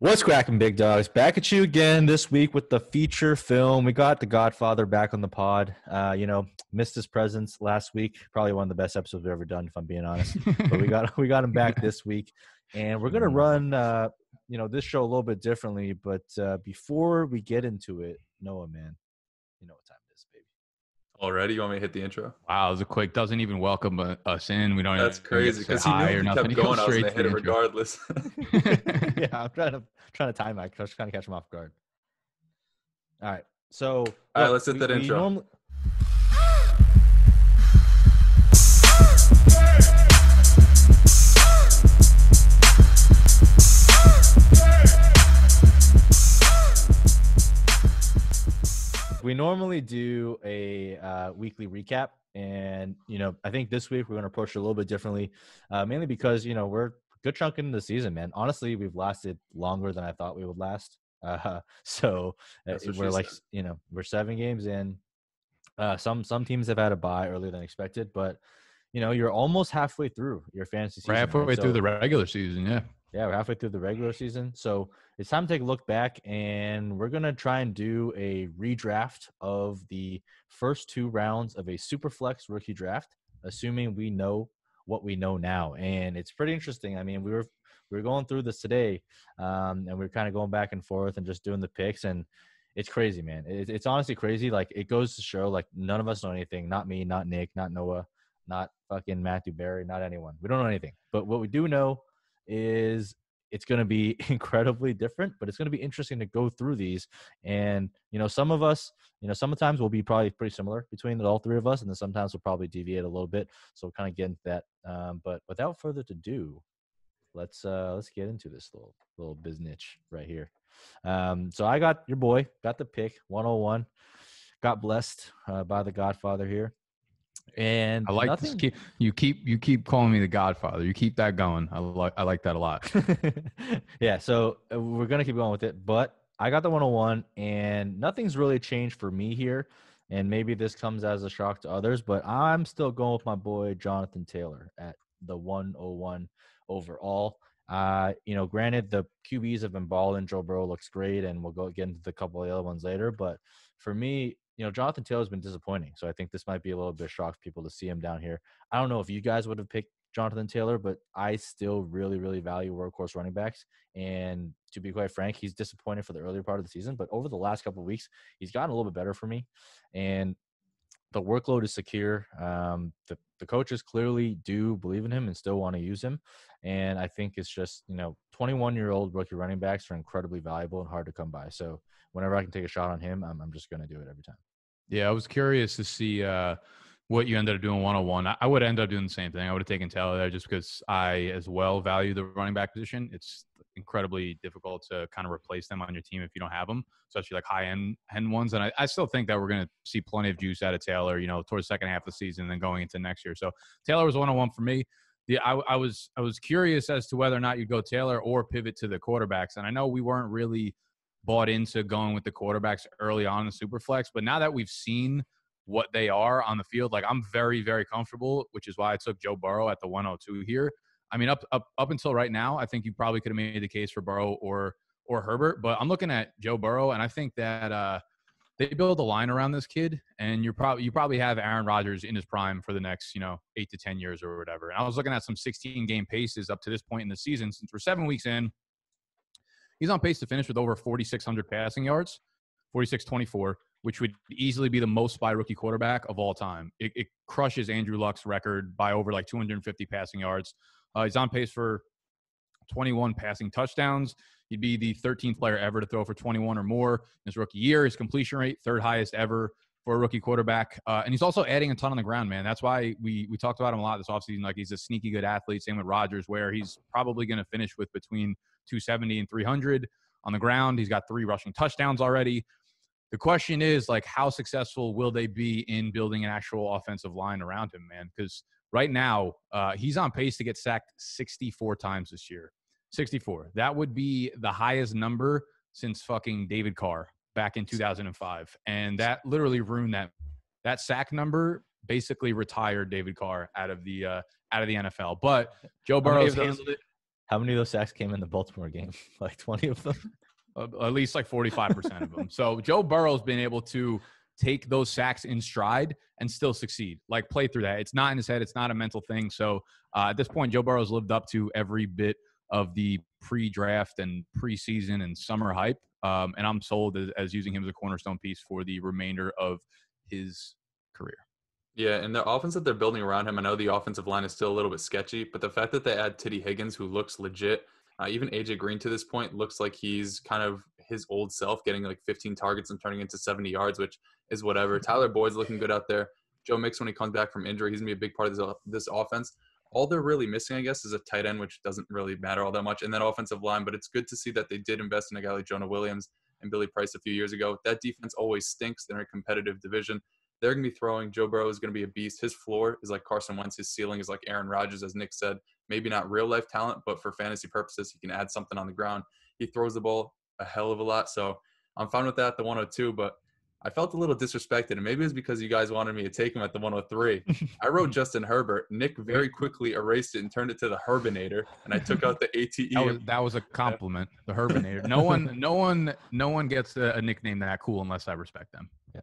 What's cracking, big dogs? Back at you again this week with the feature film. We got the Godfather back on the pod. Missed his presence last week. Probably one of the best episodes we've ever done, if I'm being honest. But we got him back this week, and we're gonna run this show a little bit differently. But before we get into it, Noah, man, you know what time it is, baby. Already? You want me to hit the intro? Wow, it was a quick. Doesn't even welcome us in. We don't. That's crazy because he knew he kept going. I was gonna hit it regardless. Yeah, I'm trying to time it. I was trying to catch him off guard. All right, so let's hit that intro. We normally do a weekly recap, and I think this week we're going to approach it a little bit differently, mainly because we're a good chunk into the season, man. Honestly, we've lasted longer than I thought we would last. We're like, we're 7 games in. Some teams have had a bye earlier than expected, but you're almost halfway through your fantasy season. We're halfway through the regular season, yeah. Yeah, we're halfway through the regular season. So it's time to take a look back, and we're going to try and do a redraft of the first 2 rounds of a Superflex rookie draft, assuming we know what we know now. And it's pretty interesting. I mean, we were going through this today, and we're kind of going back and forth and just doing the picks. And it's crazy, man. It's honestly crazy. Like, it goes to show, like, none of us know anything. Not me, not Nick, not Noah, not fucking Matthew Berry, not anyone. We don't know anything. But what we do know is it's going to be incredibly different, but it's going to be interesting to go through these. And, some of us, sometimes we'll be probably pretty similar between all 3 of us, and then sometimes we'll probably deviate a little bit. So we'll kind of get into that. But without further ado, let's get into this little business right here. So I got your boy, got the pick 101, got blessed by the Godfather here. And I like this. You keep calling me the Godfather. You keep that going. I like that a lot. Yeah. So we're gonna keep going with it. But I got the 101, and nothing's really changed for me here. And maybe this comes as a shock to others, but I'm still going with my boy Jonathan Taylor at the 101 overall. Granted, the QBs have been balling. Joe Burrow looks great, and we'll go get into the couple of the other ones later. But for me, Jonathan Taylor's been disappointing, so I think this might be a little bit of a shock for people to see him down here. I don't know if you guys would have picked Jonathan Taylor, but I still really, really value workhorse running backs. And to be quite frank, he's disappointed for the earlier part of the season, but over the last couple of weeks, he's gotten a little bit better for me. And the workload is secure. The coaches clearly do believe in him and still want to use him. And I think it's just, 21-year-old rookie running backs are incredibly valuable and hard to come by. So whenever I can take a shot on him, I'm just going to do it every time. Yeah, I was curious to see what you ended up doing 101. I would end up doing the same thing. I would have taken Taylor there just because I as well value the running back position. It's incredibly difficult to kind of replace them on your team if you don't have them, especially like high-end ones. And I still think that we're going to see plenty of juice out of Taylor, towards the second half of the season and then going into next year. So Taylor was 101 for me. I was curious as to whether or not you'd go Taylor or pivot to the quarterbacks. And I know we weren't really bought into going with the quarterbacks early on in the Superflex, but now that we've seen what they are on the field, like, I'm very, very comfortable, which is why I took Joe Burrow at the 102 here. I mean, up until right now, I think you probably could have made the case for Burrow or Herbert, but I'm looking at Joe Burrow, and I think that they build a line around this kid, and you probably have Aaron Rodgers in his prime for the next 8 to 10 years or whatever. And I was looking at some 16-game paces up to this point in the season. Since we're 7 weeks in, he's on pace to finish with over 4,600 passing yards, 4,624, which would easily be the most by rookie quarterback of all time. It crushes Andrew Luck's record by over like 250 passing yards. He's on pace for 21 passing touchdowns. He'd be the 13th player ever to throw for 21 or more in his rookie year. His completion rate, 3rd highest ever for a rookie quarterback. And he's also adding a ton on the ground, man. That's why we talked about him a lot this offseason. Like, he's a sneaky good athlete. Same with Rodgers, where he's probably going to finish with between 270 and 300 on the ground. He's got 3 rushing touchdowns already. The question is, like, how successful will they be in building an actual offensive line around him, man? Because right now, he's on pace to get sacked 64 times this year. 64. That would be the highest number since fucking David Carr back in 2005. And that literally ruined that sack number. Basically retired David Carr out of the NFL. But Joe Burrow's handled it. How many of those sacks came in the Baltimore game? Like 20 of them? At least like 45% of them. So Joe Burrow's been able to take those sacks in stride and still succeed, like play through that. It's not in his head. It's not a mental thing. So at this point, Joe Burrow's lived up to every bit of the pre-draft and preseason and summer hype. And I'm sold as using him as a cornerstone piece for the remainder of his career. Yeah, and the offense that they're building around him, I know the offensive line is still a little bit sketchy, but the fact that they add Tee Higgins, who looks legit, even AJ Green to this point looks like he's kind of his old self, getting like 15 targets and turning into 70 yards, which is whatever. Tyler Boyd's looking good out there. Joe Mixon, when he comes back from injury, he's going to be a big part of this offense. All they're really missing, I guess, is a tight end, which doesn't really matter all that much, and that offensive line, but it's good to see that they did invest in a guy like Jonah Williams and Billy Price a few years ago. That defense always stinks. They're in a competitive division. They're going to be throwing. Joe Burrow is going to be a beast. His floor is like Carson Wentz. His ceiling is like Aaron Rodgers, as Nick said. Maybe not real-life talent, but for fantasy purposes, he can add something on the ground. He throws the ball a hell of a lot, so I'm fine with that, the 102, but I felt a little disrespected, and maybe it was because you guys wanted me to take him at the 103. I wrote Justin Herbert. Nick very quickly erased it and turned it to the Herbinator, and I took out the ATE. That was a compliment, the Herbinator. No one gets a nickname that cool unless I respect them. Yeah.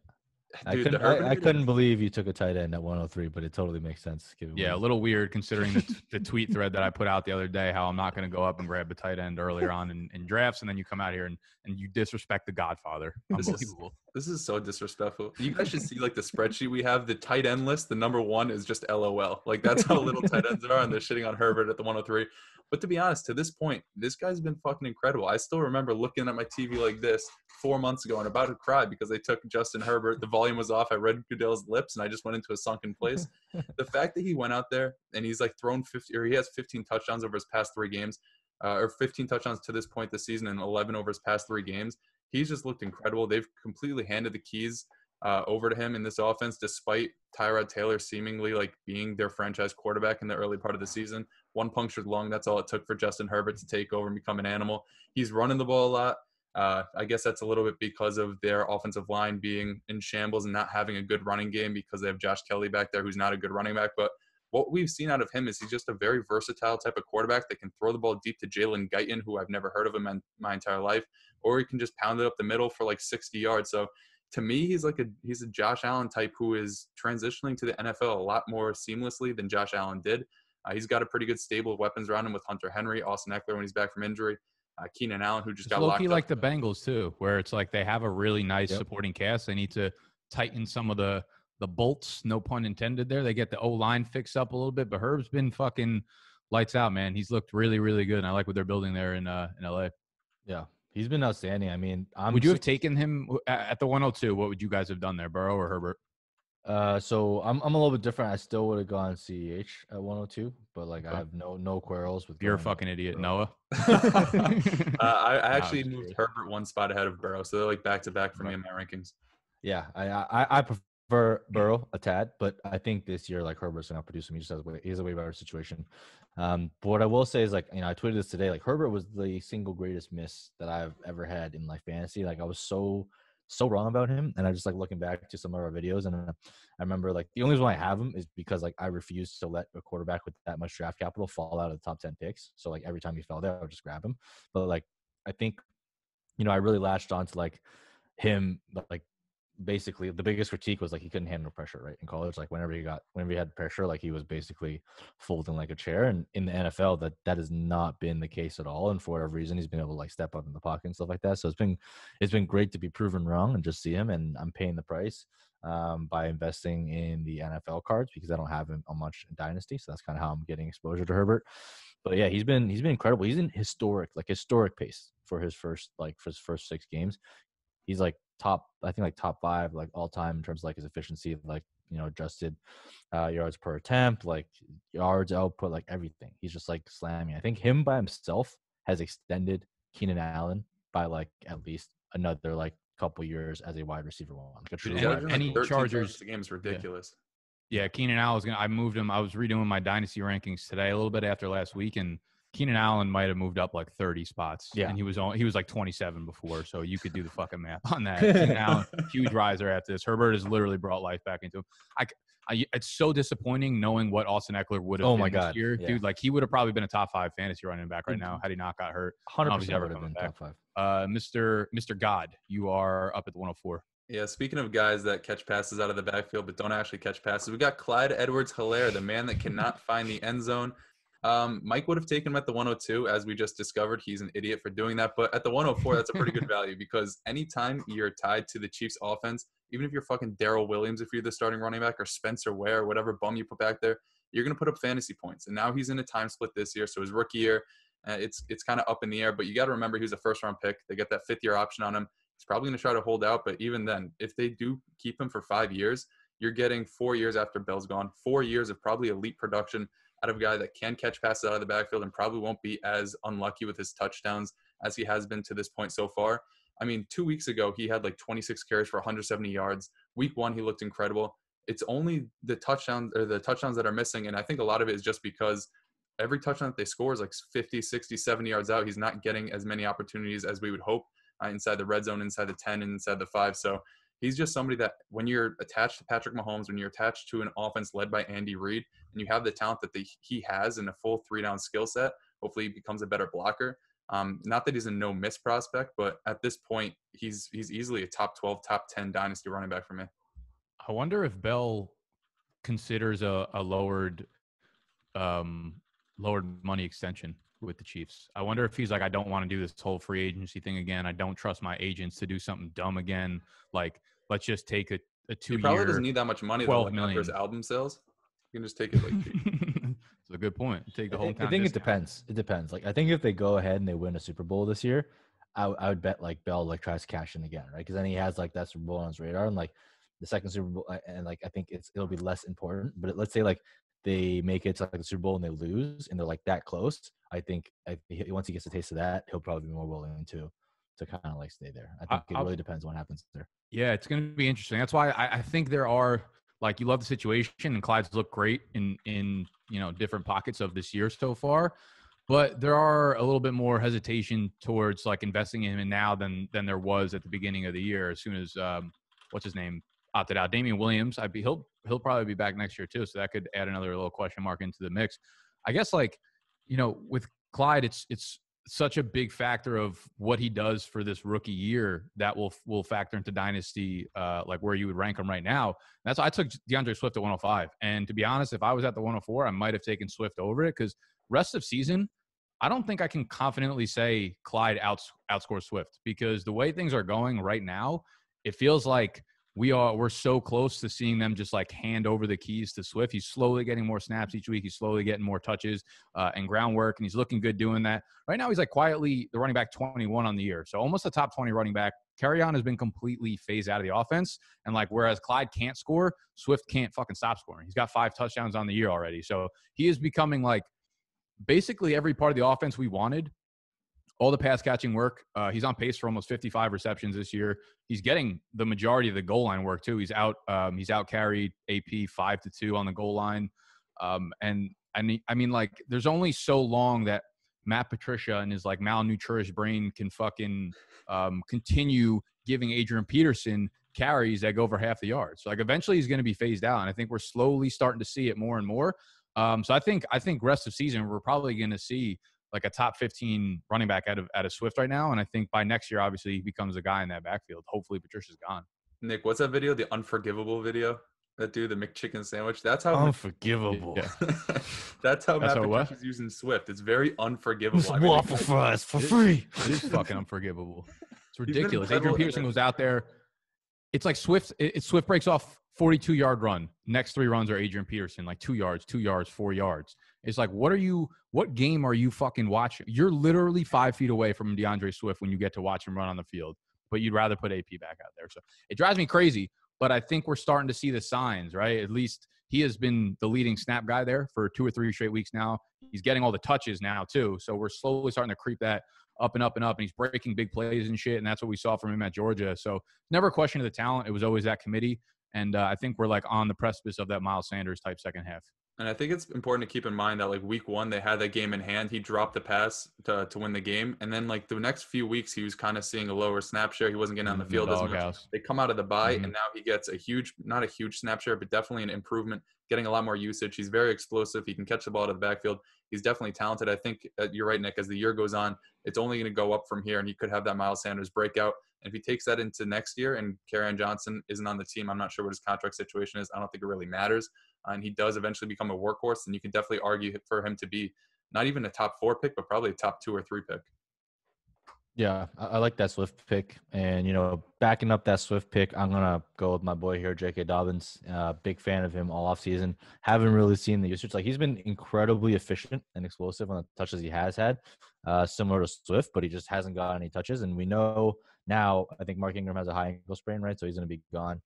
Dude, I couldn't believe you took a tight end at 103, but it totally makes sense. Yeah, a little weird considering the tweet thread that I put out the other day, how I'm not going to go up and grab a tight end earlier on in drafts, and then you come out here and you disrespect the Godfather. Unbelievable. This is so disrespectful. You guys should see, like, the spreadsheet we have. The tight end list, the number one is just LOL. Like, that's how little tight ends are, and they're shitting on Herbert at the 103. But to be honest, to this point, this guy's been fucking incredible. I still remember looking at my TV like this 4 months ago and about to cry because they took Justin Herbert. The volume was off. I read Goodell's lips, and I just went into a sunken place. The fact that he went out there and he's like thrown 50, or he has 15 touchdowns over his past three games, or 15 touchdowns to this point this season and 11 over his past three games. He's just looked incredible. They've completely handed the keys over to him in this offense, despite Tyrod Taylor seemingly like being their franchise quarterback in the early part of the season. One punctured lung, that's all it took for Justin Herbert to take over and become an animal. He's running the ball a lot. I guess that's a little bit because of their offensive line being in shambles and not having a good running game because they have Josh Kelley back there who's not a good running back. But what we've seen out of him is he's just a very versatile type of quarterback that can throw the ball deep to Jalen Guyton, who I've never heard of him in my entire life, or he can just pound it up the middle for like 60 yards. So to me, he's a Josh Allen type who is transitioning to the NFL a lot more seamlessly than Josh Allen did. He's got a pretty good stable of weapons around him with Hunter Henry, Austin Ekeler when he's back from injury, Keenan Allen, who just got locked up. It's like the Bengals too, where it's like they have a really nice supporting cast. They need to tighten some of the bolts, no pun intended there. They get the O-line fixed up a little bit, but Herb's been fucking lights out, man. He's looked really, really good, and I like what they're building there in L.A. Yeah. He's been outstanding. I mean, would you have taken him at the 102? What would you guys have done there, Burrow or Herbert? So I'm a little bit different. I still would have gone CEH at 102, but like I have no quarrels with. You're a fucking idiot, Burrow. Noah. I actually moved Herbert one spot ahead of Burrow, so they're like back to back for me in my rankings. Yeah, I prefer Burrow a tad, but I think this year like Herbert's gonna produce him. He has a way better situation. But what I will say is, like, you know, I tweeted this today, like Herbert was the single greatest miss that I've ever had in like fantasy. Like I was so wrong about him. And I just like looking back to some of our videos. And I remember like the only reason why I have him is because like I refused to let a quarterback with that much draft capital fall out of the top 10 picks. So like every time he fell there, I would just grab him. But like, I think, you know, I really latched on to like him, like, basically the biggest critique was like he couldn't handle pressure right in college. Like whenever he had pressure, like he was basically folding like a chair. And in the NFL that has not been the case at all, and for whatever reason he's been able to like step up in the pocket and stuff like that. So it's been great to be proven wrong and just see him, and I'm paying the price by investing in the NFL cards because I don't have him on much in Dynasty, so that's kind of how I'm getting exposure to Herbert. But yeah, he's been incredible. He's in historic pace for his first six games. He's like top five, like all time in terms of like his efficiency, like, you know, adjusted yards per attempt, like yards output, like everything. He's just like slamming. I think him by himself has extended Keenan Allen by like at least another like couple years as a wide receiver one. Like any Chargers the game is ridiculous. Yeah, Keenan Allen's I moved him. I was redoing my dynasty rankings today a little bit after last week, and Keenan Allen might have moved up like 30 spots. Yeah. And he was like 27 before, so you could do the fucking math on that. Keenan Allen, huge riser after this. Herbert has literally brought life back into him. It's so disappointing knowing what Austin Ekeler would have been this year. Yeah. Dude, like he would have probably been a top 5 fantasy running back right now had he not got hurt. 100% would have been top 5. Mr. God, you are up at the 104. Yeah, speaking of guys that catch passes out of the backfield but don't actually catch passes, we got Clyde Edwards-Helaire, the man that cannot find the end zone. Mike would have taken him at the 102. As we just discovered, he's an idiot for doing that. But at the 104, that's a pretty good value because anytime you're tied to the Chiefs' offense, even if you're fucking Darrell Williams, if you're the starting running back, or Spencer Ware, or whatever bum you put back there, you're going to put up fantasy points. And now he's in a time split this year. So his rookie year, it's kind of up in the air. But you got to remember, he was a first-round pick. They got that fifth-year option on him. He's probably going to try to hold out. But even then, if they do keep him for 5 years, you're getting 4 years after Bell's gone, 4 years of probably elite production out of a guy that can catch passes out of the backfield and probably won't be as unlucky with his touchdowns as he has been to this point so far. I mean, 2 weeks ago, he had like 26 carries for 170 yards. Week 1, he looked incredible. It's only the touchdowns that are missing. And I think a lot of it is just because every touchdown that they score is like 50, 60, 70 yards out. He's not getting as many opportunities as we would hope inside the red zone, inside the 10, and inside the 5. So he's just somebody that when you're attached to Patrick Mahomes, when you're attached to an offense led by Andy Reid, and you have the talent that he has in a full 3-down skill set, hopefully he becomes a better blocker. Not that he's a no-miss prospect, but at this point, he's easily a top 12, top 10 dynasty running back for me. I wonder if Bell considers a lowered money extension with the Chiefs. I wonder if he's like, I don't want to do this whole free agency thing again. I don't trust my agents to do something dumb again. Like, let's just take a 2-year. He probably doesn't need that much money though, like, for his album sales. You can just take it like. It's a good point. Take the whole. I think it depends. It depends. Like, I think if they go ahead and they win a Super Bowl this year, I would bet like Bell like tries to cash in again, right? Because then he has like that Super Bowl on his radar and like the second Super Bowl, and like I think it'll be less important. But let's say like they make it to like the Super Bowl and they lose and they're like that close. I think once he gets a taste of that, he'll probably be more willing to kind of like stay there. I think it really depends what happens there. Yeah, it's going to be interesting. That's why I think there are, like, you love the situation, and Clyde's looked great in you know different pockets of this year so far, but there are a little bit more hesitation towards like investing in him now than there was at the beginning of the year. As soon as what's his name opted out, Damian Williams, he'll probably be back next year too, so that could add another little question mark into the mix. I guess like, you know, with Clyde, it's such a big factor of what he does for this rookie year that will factor into dynasty, like where you would rank him right now. That's why I took DeAndre Swift at 105. And to be honest, if I was at the 104, I might have taken Swift over it because rest of season, I don't think I can confidently say Clyde outscores Swift, because the way things are going right now, it feels like we're so close to seeing them just like hand over the keys to Swift. He's slowly getting more snaps each week. He's slowly getting more touches and groundwork, and he's looking good doing that. Right now, he's like quietly the running back 21 on the year, so almost a top 20 running back. Carry-on has been completely phased out of the offense, and like whereas Clyde can't score, Swift can't fucking stop scoring. He's got 5 touchdowns on the year already, so he is becoming like basically every part of the offense we wanted. All the pass-catching work. He's on pace for almost 55 receptions this year. He's getting the majority of the goal line work, too. He's out-carried AP 5-2 on the goal line. And, I mean, like, there's only so long that Matt Patricia and his, like, malnourished brain can fucking continue giving Adrian Peterson carries that go for half the yards. So, like, eventually he's going to be phased out, and I think we're slowly starting to see it more and more. So I think rest of season we're probably going to see – like a top 15 running back out of Swift right now. And I think by next year, obviously, he becomes a guy in that backfield. Hopefully, Patricia's gone. Nick, what's that video? The Unforgivable video? That dude, the McChicken sandwich? That's how... Unforgivable. Yeah. That's how Matt Patricia's using Swift. It's very unforgivable. It's waffle fries for free. It is fucking unforgivable. It's ridiculous. Adrian Peterson goes out there. It's like Swift breaks off 42-yard run. Next 3 runs are Adrian Peterson, like 2 yards, 4 yards. It's like, what game are you fucking watching? You're literally 5 feet away from DeAndre Swift when you get to watch him run on the field, but you'd rather put AP back out there. So it drives me crazy, but I think we're starting to see the signs, right? At least he has been the leading snap guy there for 2 or 3 straight weeks now. He's getting all the touches now too. So we're slowly starting to creep that up and up and up, and he's breaking big plays and shit. And that's what we saw from him at Georgia. So never a question of the talent. It was always that committee. And I think we're like on the precipice of that Miles Sanders type second half. And I think it's important to keep in mind that, like, week one, they had that game in hand. He dropped the pass to win the game. And then, like, the next few weeks, he was kind of seeing a lower snap share. He wasn't getting on the field as much. They come out of the bye, and now he gets a huge, not a huge snap share, but definitely an improvement, getting a lot more usage. He's very explosive. He can catch the ball out of the backfield. He's definitely talented. I think you're right, Nick. As the year goes on, it's only going to go up from here, and he could have that Miles Sanders breakout. And if he takes that into next year and Kerryon Johnson isn't on the team, I'm not sure what his contract situation is. I don't think it really matters. And he does eventually become a workhorse, and you can definitely argue for him to be not even a top 4 pick, but probably a top 2 or 3 pick. Yeah, I like that Swift pick. And, you know, backing up that Swift pick, I'm going to go with my boy here, J.K. Dobbins. Big fan of him all offseason. Haven't really seen the usage. Like, he's been incredibly efficient and explosive on the touches he has had, similar to Swift, but he just hasn't got any touches. And we know now, I think Mark Ingram has a high ankle sprain, right? So he's going to be gone.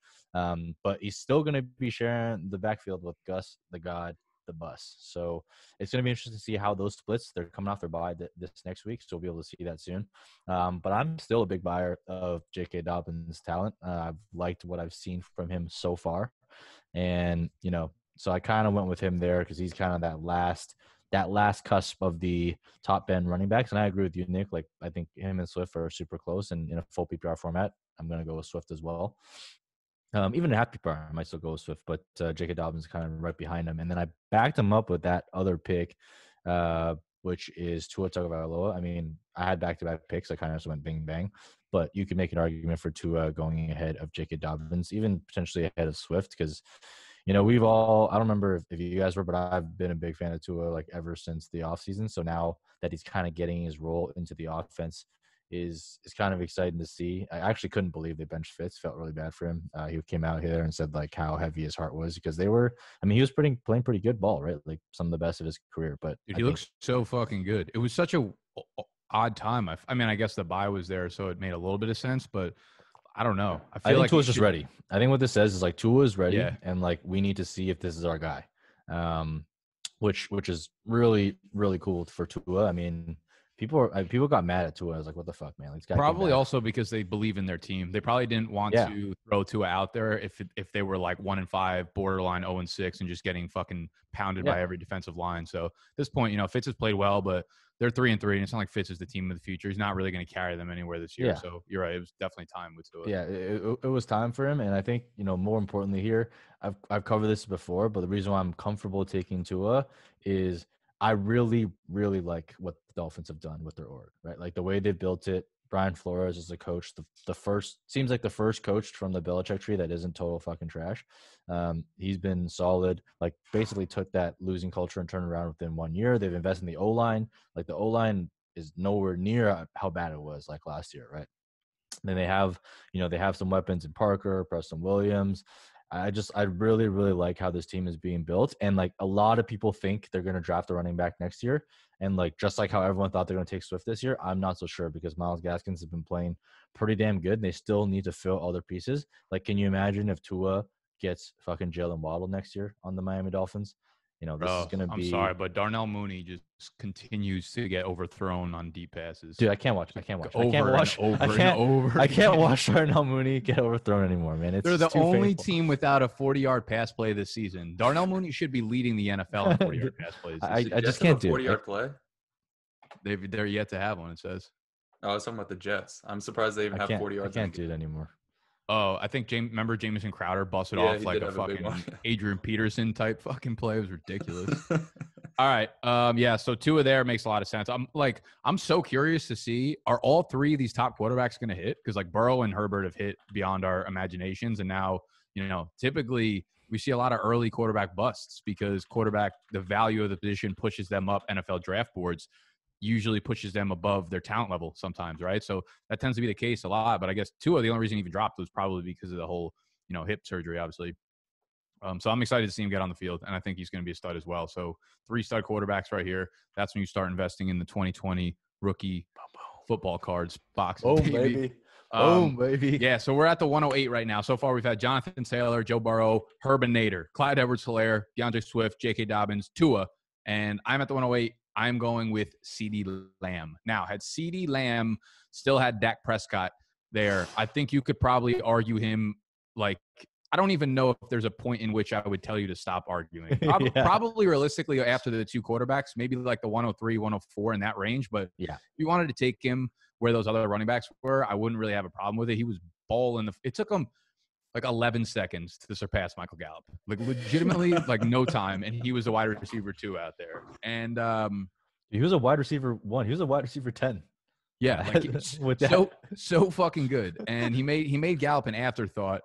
But he's still going to be sharing the backfield with Gus, the God, the bus. So it's going to be interesting to see how those splits. They're coming off their bye this next week, so we'll be able to see that soon. But I'm still a big buyer of J.K. Dobbins' talent. I've liked what I've seen from him so far. And, you know, so I kind of went with him there because he's kind of that last cusp of the top end running backs. And I agree with you, Nick. Like, I think him and Swift are super close, and in a full PPR format, I'm going to go with Swift as well. Even in half PPR, I might still go with Swift, but J.K. Dobbins kind of right behind him. And then I backed him up with that other pick, which is Tua Tagovailoa. I mean, I had back-to-back picks. I kind of just went bing-bang. But you could make an argument for Tua going ahead of J.K. Dobbins, even potentially ahead of Swift, because, you know, we've all – I don't remember if you guys were, but I've been a big fan of Tua, like, ever since the offseason. So now that he's kind of getting his role into the offense – is kind of exciting to see. I actually couldn't believe they benched Fitz. Felt really bad for him. He came out here and said, like, how heavy his heart was because they were – I mean, he was playing pretty good ball, right? Like, some of the best of his career. But dude, he looks so fucking good. It was such a odd time. I mean, I guess the bye was there, so it made a little bit of sense, but I don't know. I think like Tua's just ready. I think what this says is, like, Tua is ready, and, like, we need to see if this is our guy, which is really, really cool for Tua. I mean – People got mad at Tua. I was like, what the fuck, man? Like, probably also because they believe in their team. They probably didn't want to throw Tua out there if they were like 1-5, borderline 0-6, and just getting fucking pounded by every defensive line. So at this point, you know, Fitz has played well, but they're 3-3, and it's not like Fitz is the team of the future. He's not really going to carry them anywhere this year. Yeah. So you're right. It was definitely time with Tua. Yeah, it was time for him. And I think, you know, more importantly here, I've covered this before, but the reason why I'm comfortable taking Tua is I really, really like what the Dolphins have done with their org, right? Like the way they built it. Brian Flores is the coach. The first coach from the Belichick tree that isn't total fucking trash. He's been solid. Like basically took that losing culture and turned around within 1 year. They've invested in the O-line. Like the O-line is nowhere near how bad it was like last year, right? And then they have some weapons in Parker, Preston Williams. I really, really like how this team is being built. And, like, a lot of people think they're going to draft a running back next year. And, like, just like how everyone thought they're going to take Swift this year, I'm not so sure because Myles Gaskin's have been playing pretty damn good, and they still need to fill other pieces. Like, can you imagine if Tua gets fucking Jalen Waddle next year on the Miami Dolphins? You know, this is going to be – I'm sorry, but Darnell Mooney just continues to get overthrown on deep passes. Dude, I can't watch. I can't watch Darnell Mooney get overthrown anymore, man. They're the only team without a 40-yard pass play this season. Darnell Mooney should be leading the NFL in 40-yard pass plays. I just can't do it. 40-yard play? They're yet to have one, it says. Oh, I was talking about the Jets. I'm surprised they even have 40 yards. I can't do it anymore. Oh, I think remember Jamison Crowder busted off like a fucking Adrian Peterson type fucking play. It was ridiculous. All right. So Tua there makes a lot of sense. I'm so curious to see, are all three of these top quarterbacks going to hit? Because like Burrow and Herbert have hit beyond our imaginations. And now, you know, typically we see a lot of early quarterback busts because the value of the position pushes them up NFL draft boards. Usually pushes them above their talent level sometimes, right? So that tends to be the case a lot. But I guess Tua, the only reason he even dropped was probably because of the whole, you know, hip surgery, obviously. So I'm excited to see him get on the field, and I think he's going to be a stud as well. So 3 stud quarterbacks right here. That's when you start investing in the 2020 rookie football cards box. Oh, baby. Baby. Yeah, so we're at the 108 right now. So far, we've had Jonathan Taylor, Joe Burrow, Herbinator, Clyde Edwards-Helaire, DeAndre Swift, J.K. Dobbins, Tua, and I'm at the 108. I'm going with CeeDee Lamb. Now, had CeeDee Lamb still had Dak Prescott there, I think you could probably argue him like I don't even know if there's a point in which I would tell you to stop arguing. Probably realistically after the two quarterbacks, maybe like the 103, 104 in that range. But yeah, if you wanted to take him where those other running backs were, I wouldn't really have a problem with it. He was balling. It took him like 11 seconds to surpass Michael Gallup. Like legitimately, like no time. And he was a wide receiver two out there. And he was a wide receiver one. He was a wide receiver 10. Yeah, like so fucking good. And he made Gallup an afterthought.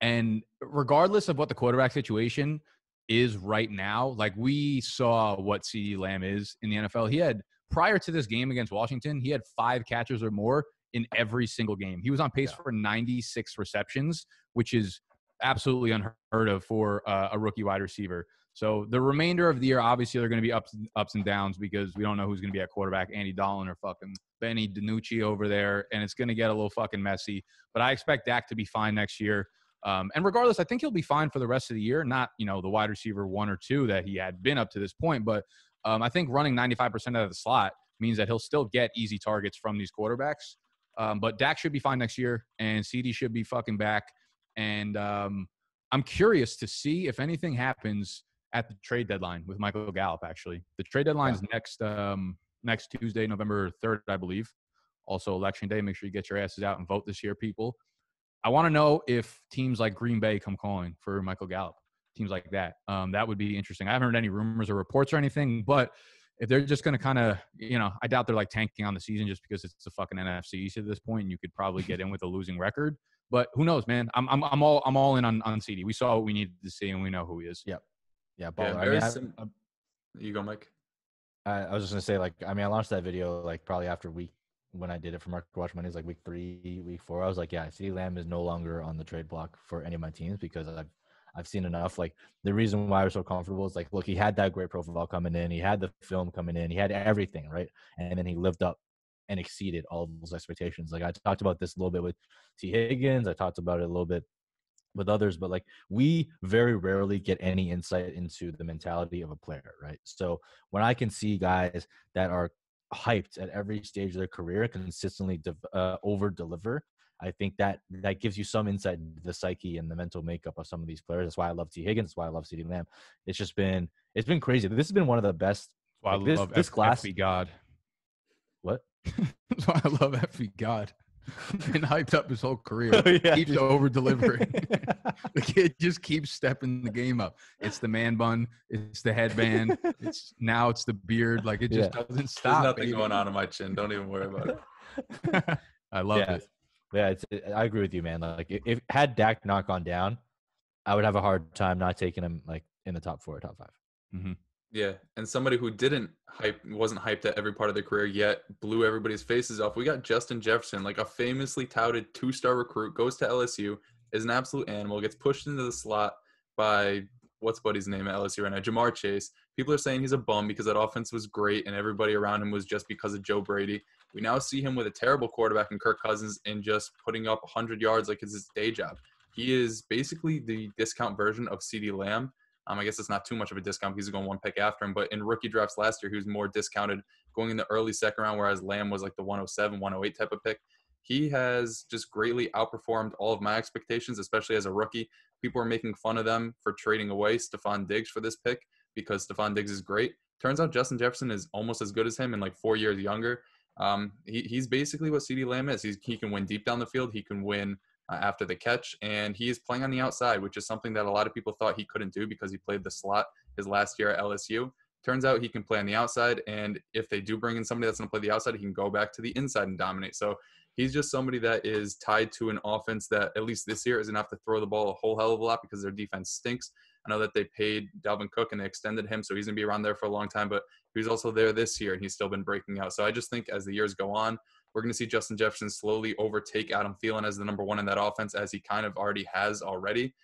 And regardless of what the quarterback situation is right now, like we saw what CeeDee Lamb is in the NFL. He had, prior to this game against Washington, he had 5 catches or more in every single game. He was on pace for 96 receptions, which is absolutely unheard of for a rookie wide receiver. So the remainder of the year, obviously, they're going to be ups and downs because we don't know who's going to be at quarterback, Andy Dalton or fucking Benny DiNucci over there, and it's going to get a little fucking messy. But I expect Dak to be fine next year. And regardless, I think he'll be fine for the rest of the year, not, you know, the wide receiver 1 or 2 that he had been up to this point. But I think running 95% out of the slot means that he'll still get easy targets from these quarterbacks. But Dak should be fine next year, and CD should be fucking back. And I'm curious to see if anything happens at the trade deadline with Michael Gallup, actually. The trade deadline is next Tuesday, November 3rd, I believe. Also, Election Day. Make sure you get your asses out and vote this year, people. I want to know if teams like Green Bay come calling for Michael Gallup, teams like that. That would be interesting. I haven't heard any rumors or reports or anything, but if they're just going to kind of, you know, I doubt they're like tanking on the season just because it's the fucking NFC East at this point, and you could probably get in with a losing record. But who knows, man? I'm all in on CD. We saw what we needed to see, and we know who he is. Yep. Yeah, baller. Yeah, you go, Mike. I was just going to say, like, I mean, I launched that video, like, probably after when I did it for Market Watch Mondays, like week 3, week 4, I was like, yeah, CeeDee Lamb is no longer on the trade block for any of my teams because I've seen enough. Like the reason why I was so comfortable is like, look, he had that great profile coming in. He had the film coming in. He had everything, right? And then he lived up and exceeded all of those expectations. Like I talked about this a little bit with Tee Higgins. I talked about it a little bit with others, but like we very rarely get any insight into the mentality of a player, right? So when I can see guys that are hyped at every stage of their career consistently over deliver, I think that gives you some insight into the psyche and the mental makeup of some of these players. That's why I love Tee Higgins. That's why I love CeeDee Lamb. It's been crazy. This has been one of the best. Well, like, this class. FB God. What? That's why I love FB God. Been hyped up his whole career. Oh, yeah, keeps over delivering. The kid just keeps stepping the game up. It's the man bun. It's the headband. It's the beard. Like it just doesn't stop. There's nothing going on in my chin. Don't even worry about it. I love it. Yeah, I agree with you, man. Like if had Dak not gone down, I would have a hard time not taking him like in the top 4, top 5. Mm-hmm. Yeah, and somebody who wasn't hyped at every part of their career yet, blew everybody's faces off. We got Justin Jefferson, like a famously touted 2-star recruit, goes to LSU, is an absolute animal, gets pushed into the slot by what's buddy's name at LSU right now, Jamar Chase. People are saying he's a bum because that offense was great and everybody around him was just because of Joe Brady. We now see him with a terrible quarterback in Kirk Cousins and just putting up 100 yards like it's his day job. He is basically the discount version of CeeDee Lamb. I guess it's not too much of a discount because he's going 1 pick after him. But in rookie drafts last year, he was more discounted going in the early second round, whereas Lamb was like the 107, 108 type of pick. He has just greatly outperformed all of my expectations, especially as a rookie. People are making fun of them for trading away Stephon Diggs for this pick because Stephon Diggs is great. Turns out Justin Jefferson is almost as good as him and like 4 years younger. He's basically what CeeDee Lamb is. He can win deep down the field. He can win after the catch, and he is playing on the outside, which is something that a lot of people thought he couldn't do because he played the slot his last year at LSU. Turns out he can play on the outside, and if they do bring in somebody that's going to play the outside, he can go back to the inside and dominate. So he's just somebody that is tied to an offense that, at least this year, isn't going to have to throw the ball a whole hell of a lot because their defense stinks. I know that they paid Dalvin Cook and they extended him, so he's going to be around there for a long time, but he was also there this year, and he's still been breaking out. So I just think as the years go on, we're going to see Justin Jefferson slowly overtake Adam Thielen as the number 1 in that offense, as he kind of already has already.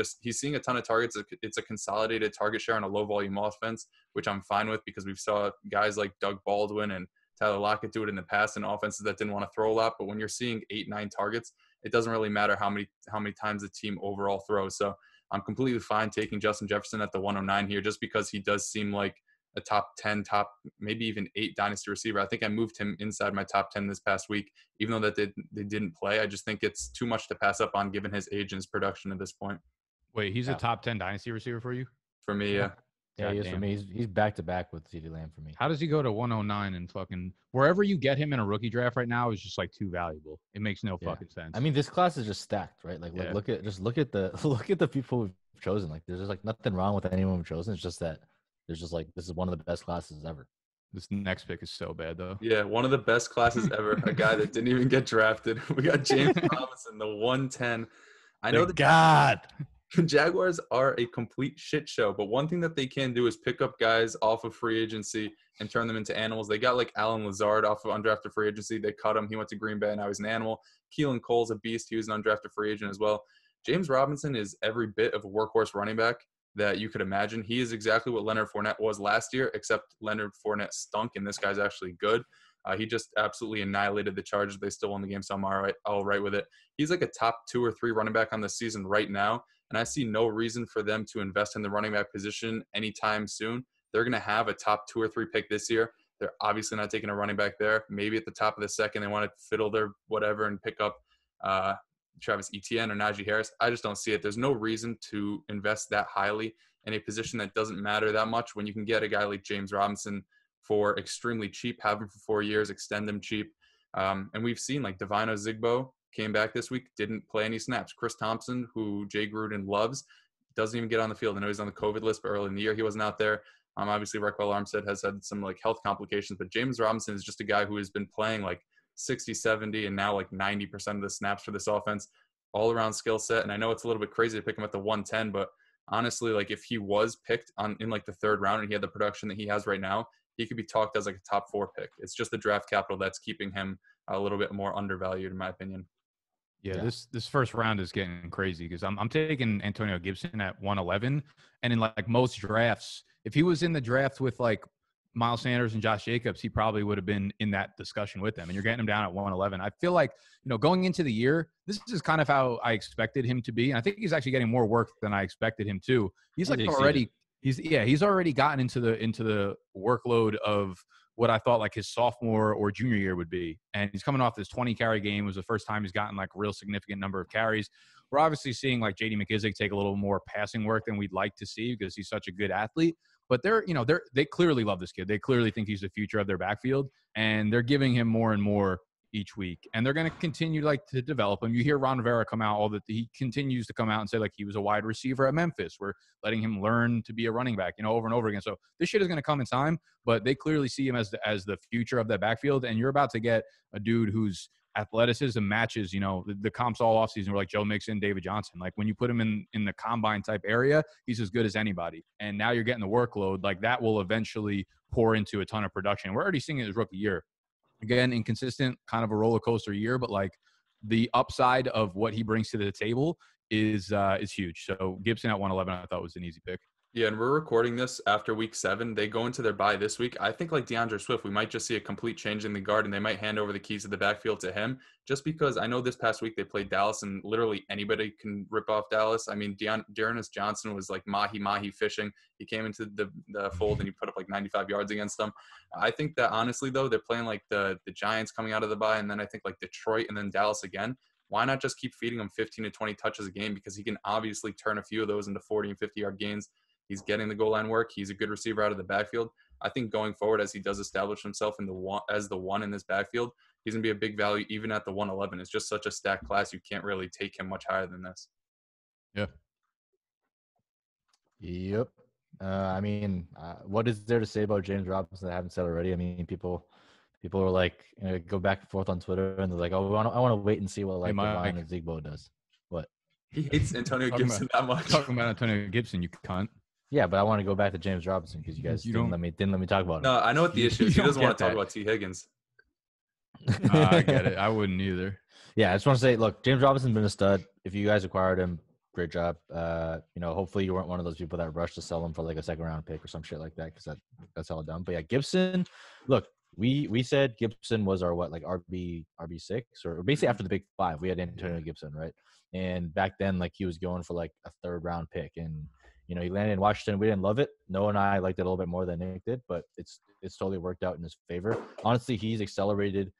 He's seeing a ton of targets. It's a consolidated target share on a low-volume offense, which I'm fine with because we've saw guys like Doug Baldwin and Tyler Lockett do it in the past in offenses that didn't want to throw a lot. But when you're seeing 8, 9 targets, it doesn't really matter how many times the team overall throws. So I'm completely fine taking Justin Jefferson at the 109 here just because he does seem like a top 10, top maybe even 8 dynasty receiver. I think I moved him inside my top 10 this past week, even though that they didn't play. I just think it's too much to pass up on given his age and his production at this point. Wait, he's a top 10 dynasty receiver for you? For me, yeah. Yeah, he is for me. He's back-to-back with CeeDee Lamb for me. How does he go to 109 and fucking – wherever you get him in a rookie draft right now is just, like, too valuable. It makes no fucking sense. I mean, this class is just stacked, right? Like, look at the people we've chosen. Like, there's just, like, nothing wrong with anyone we've chosen. It's just that there's just, like, this is one of the best classes ever. This next pick is so bad, though. Yeah, one of the best classes ever. A guy that didn't even get drafted. We got James Robinson, the 110. I know the God. The Jaguars are a complete shit show, but one thing that they can do is pick up guys off of free agency and turn them into animals. They got, like, Alan Lazard off of undrafted free agency. They cut him. He went to Green Bay, and now he's an animal. Keelan Cole's a beast. He was an undrafted free agent as well. James Robinson is every bit of a workhorse running back that you could imagine. He is exactly what Leonard Fournette was last year, except Leonard Fournette stunk, and this guy's actually good. He just absolutely annihilated the Chargers. They still won the game, so I'm all right with it. He's like a top 2 or 3 running back on the season right now, and I see no reason for them to invest in the running back position anytime soon. They're going to have a top 2 or 3 pick this year. They're obviously not taking a running back there. Maybe at the top of the second, they want to fiddle their whatever and pick up Travis Etienne or Najee Harris. I just don't see it. There's no reason to invest that highly in a position that doesn't matter that much when you can get a guy like James Robinson for extremely cheap, have him for 4 years, extend him cheap. And we've seen, like, Divino Zigbo came back this week, didn't play any snaps. Chris Thompson, who Jay Gruden loves, doesn't even get on the field. I know he's on the COVID list, but early in the year he wasn't out there. Obviously, Raquel Armstead has had some, like, health complications, but James Robinson is just a guy who has been playing, like, 60, 70, and now, like, 90% of the snaps for this offense. All-around skill set, and I know it's a little bit crazy to pick him at the 110, but honestly, like, if he was picked in, like, the 3rd round and he had the production that he has right now, he could be talked as, like, a top 4 pick. It's just the draft capital that's keeping him a little bit more undervalued, in my opinion. Yeah. This first round is getting crazy because I'm taking Antonio Gibson at 111. And in, like, most drafts, if he was in the draft with, like, Miles Sanders and Josh Jacobs, he probably would have been in that discussion with them. And you're getting him down at 111. I feel like, you know, going into the year, this is kind of how I expected him to be. And I think he's actually getting more work than I expected him to. He's, like, already – he's already gotten into the workload of – what I thought, like, his sophomore or junior year would be. And he's coming off this 20-carry game. It was the first time he's gotten, like, real significant number of carries. We're obviously seeing, like, J.D. McKissic take a little more passing work than we'd like to see because he's such a good athlete. But they clearly love this kid. They clearly think he's the future of their backfield. And they're giving him more and more each week. And they're going to continue, like, to develop him. You hear Ron Rivera come out all that. He continues to come out and say, like, he was a wide receiver at Memphis. We're letting him learn to be a running back, you know, over and over again. So this shit is going to come in time, but they clearly see him as the future of that backfield. And you're about to get a dude whose athleticism matches, you know, the comps all offseason were like Joe Mixon, David Johnson. Like, when you put him in the combine type area, he's as good as anybody. And now you're getting the workload. Like, that will eventually pour into a ton of production. We're already seeing it his rookie year. Again, inconsistent, kind of a roller coaster year, but, like, the upside of what he brings to the table is huge. So Gibson at 111, I thought was an easy pick. Yeah, and we're recording this after week 7. They go into their bye this week. I think, like DeAndre Swift, we might just see a complete change in the guard, and they might hand over the keys of the backfield to him. Just because I know this past week they played Dallas, and literally anybody can rip off Dallas. I mean, Dearness Johnson was like mahi fishing. He came into the fold and he put up like 95 yards against them. I think that honestly though, they're playing like the Giants coming out of the bye, and then I think like Detroit and then Dallas again. Why not just keep feeding him 15 to 20 touches a game because he can obviously turn a few of those into 40 and 50 yard gains. He's getting the goal line work. He's a good receiver out of the backfield. I think going forward, as he does establish himself as the one in this backfield, he's going to be a big value even at the 111. It's just such a stacked class. You can't really take him much higher than this. Yeah. Yep. What is there to say about James Robinson that I haven't said already? I mean, people are like, you know, go back and forth on Twitter, and they're like, oh, I want to wait and see what like Devon and Zigbo does. What? He hates Antonio Gibson that much. Talking about Antonio Gibson, you cunt. Yeah, but I want to go back to James Robinson because you guys didn't let me talk about him. No, I know what the issue is. He doesn't want to talk about Tee Higgins. I get it. I wouldn't either. Yeah, I just want to say, look, James Robinson's been a stud. If you guys acquired him, great job. Hopefully you weren't one of those people that rushed to sell him for like a 2nd round pick or some shit like that because that's all dumb. But yeah, Gibson, look, we said Gibson was our what, like RB6 or basically after the Big 5, we had Antonio Gibson, right? And back then, like he was going for like a 3rd round pick and You know, he landed in Washington. We didn't love it. Noah and I liked it a little bit more than Nick did, but it's totally worked out in his favor. Honestly, he's accelerated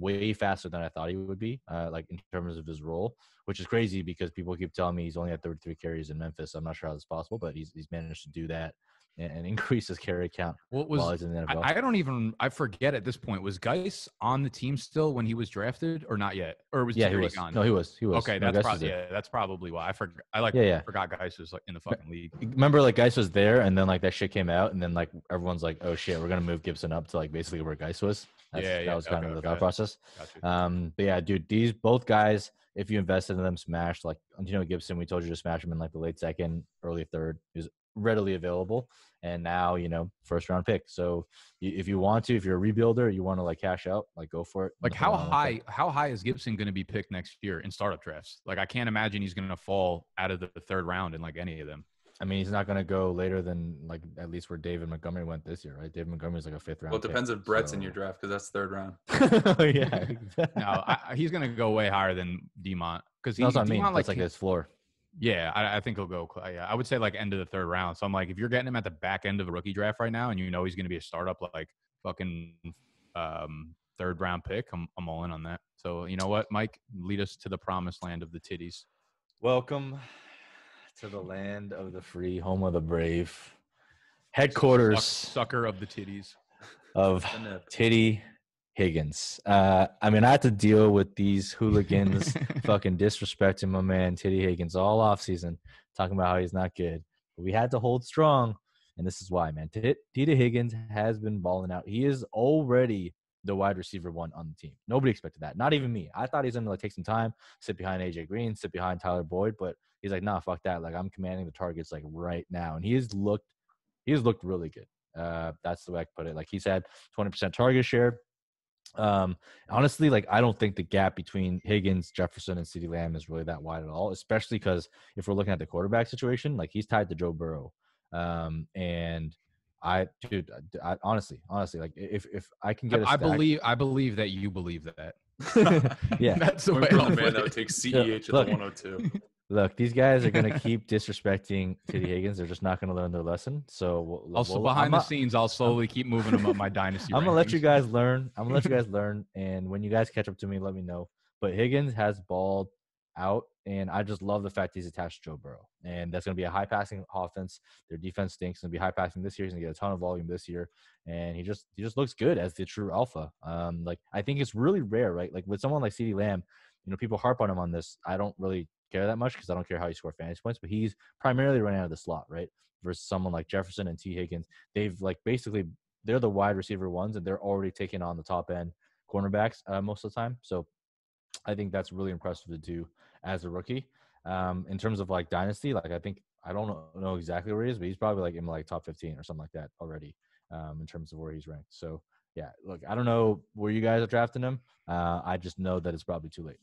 way faster than I thought he would be, like in terms of his role, which is crazy because people keep telling me he's only had 33 carries in Memphis. I'm not sure how that's possible, but he's managed to do that and increase his carry count while he's in the NFL. I forget at this point. Was Geis on the team still when he was drafted or not yet? Or was he was gone? No, he was. Okay, no, that's probably why. I forgot Geis was like in the fucking league. Remember, like Geis was there and then like that shit came out and then like everyone's like, oh shit, we're gonna move Gibson up to like basically where Geis was. That was kind of the thought process. Gotcha. But yeah, dude, these both guys, if you invested in them, smash. Like Antonio Gibson, we told you to smash him in like the late second, early third. He was readily available, and now first round pick. So if you want to, if you're a rebuilder, you want to like cash out, like go for it. Like how high is Gibson going to be picked next year in startup drafts? Like I can't imagine he's going to fall out of the third round in like any of them. I mean, he's not going to go later than, like, at least where David Montgomery went this year, right? David Montgomery's, like, a fifth-round pick. Well, it depends if Brett's in your draft because that's third round. Oh, yeah. No, he's going to go way higher than DeMont. Because that's what I mean. That's, like, his floor. Yeah, I think he'll go – I would say, like, end of the third round. So, I'm like, if you're getting him at the back end of a rookie draft right now and you know he's going to be a startup, like, fucking third-round pick, I'm all in on that. So, you know what, Mike? Lead us to the promised land of the titties. Welcome – to the land of the free, home of the brave, headquarters, sucker of the titties, of Titty Higgins. I mean, I had to deal with these hooligans fucking disrespecting my man Titty Higgins all offseason, talking about how he's not good. But we had to hold strong, and this is why, man. Titty Higgins has been balling out. He is already the wide receiver one on the team. Nobody expected that, not even me. I thought he's going to like take some time, sit behind AJ Green, sit behind Tyler Boyd, but he's like, nah, fuck that. Like, I'm commanding the targets, like, right now. And he has looked really good. That's the way I can put it. Like, he's had 20% target share. Honestly, like, I don't think the gap between Higgins, Jefferson, and CeeDee Lamb is really that wide at all, especially because if we're looking at the quarterback situation, like, he's tied to Joe Burrow. I honestly, like, if I can get a stack, I believe that you believe that. Yeah. That's the way. Man, that would take CEH at the 102. Look, these guys are going to keep disrespecting Tee Higgins. They're just not going to learn their lesson. So I'll slowly keep moving them up my dynasty. I'm going to let you guys learn. And when you guys catch up to me, let me know. But Higgins has balled out, and I just love the fact he's attached to Joe Burrow. And that's going to be a high-passing offense. Their defense stinks. It's going to be high-passing this year. He's going to get a ton of volume this year. And he just looks good as the true alpha. Like, I think it's really rare, right? Like, with someone like CeeDee Lamb, you know, people harp on him on this. I don't really care that much because I don't care how you score fantasy points, but he's primarily running out of the slot, right? Versus someone like Jefferson and Tee Higgins, they've like basically they're the wide receiver ones and they're already taking on the top end cornerbacks most of the time. So I think that's really impressive to do as a rookie. In terms of like dynasty, like I think I don't know exactly where he is, but he's probably like in like top 15 or something like that already in terms of where he's ranked. So yeah, look, I don't know where you guys are drafting him. I just know that it's probably too late.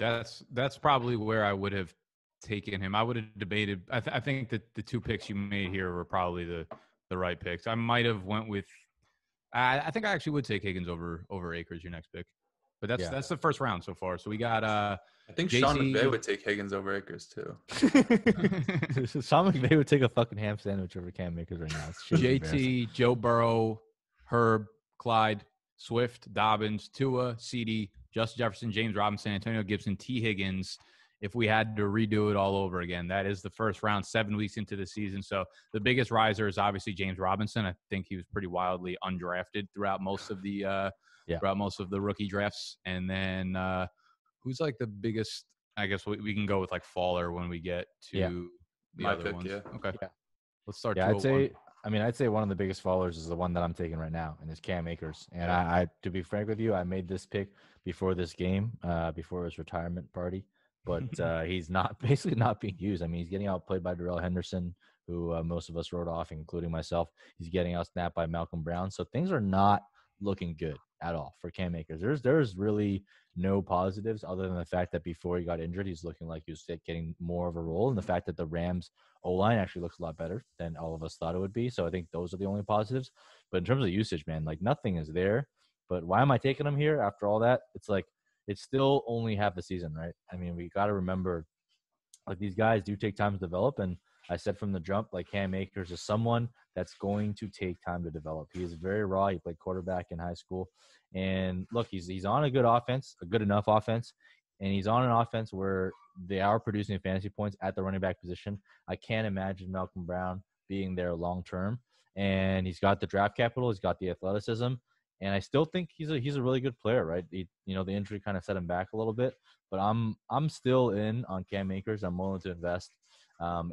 That's probably where I would have taken him. I would have debated. I think that the two picks you made here were probably the right picks. I might have went with. I think I actually would take Higgins over Akers your next pick, but that's the first round so far. So we got. I think Sean McVay would take Higgins over Akers too. Sean McVay would take a fucking ham sandwich over Cam Akers right now. JT, Joe Burrow, Herb, Clyde, Swift, Dobbins, Tua, CeeDee. Justin Jefferson, James Robinson, Antonio Gibson, Tee Higgins. If we had to redo it all over again, that is the first round, 7 weeks into the season. So the biggest riser is obviously James Robinson. I think he was pretty wildly undrafted throughout most of the rookie drafts. And then who's like the biggest? I guess we can go with like Faller when we get to the other pick, ones. Yeah. Okay, yeah. Let's start. Yeah, I'd say one of the biggest fallers is the one that I'm taking right now, and it's Cam Akers. And I to be frank with you, I made this pick before this game, before his retirement party. But he's basically not being used. I mean, he's getting outplayed by Darrell Henderson, who most of us wrote off, including myself. He's getting outsnapped by Malcolm Brown. So things are not looking good at all for Cam Akers. There's really no positives other than the fact that before he got injured, he's looking like he was getting more of a role, and the fact that the Rams O-line actually looks a lot better than all of us thought it would be. So I think those are the only positives. But in terms of usage, man, like nothing is there. But why am I taking him here after all that? It's like it's still only half the season, right? I mean, we got to remember like these guys do take time to develop, and I said from the jump, like, Cam Akers is someone that's going to take time to develop. He is very raw. He played quarterback in high school. And, look, he's on a good offense, a good enough offense, and he's on an offense where they are producing fantasy points at the running back position. I can't imagine Malcolm Brown being there long term. And he's got the draft capital. He's got the athleticism. And I still think he's a really good player, right? The injury kind of set him back a little bit. But I'm still in on Cam Akers. I'm willing to invest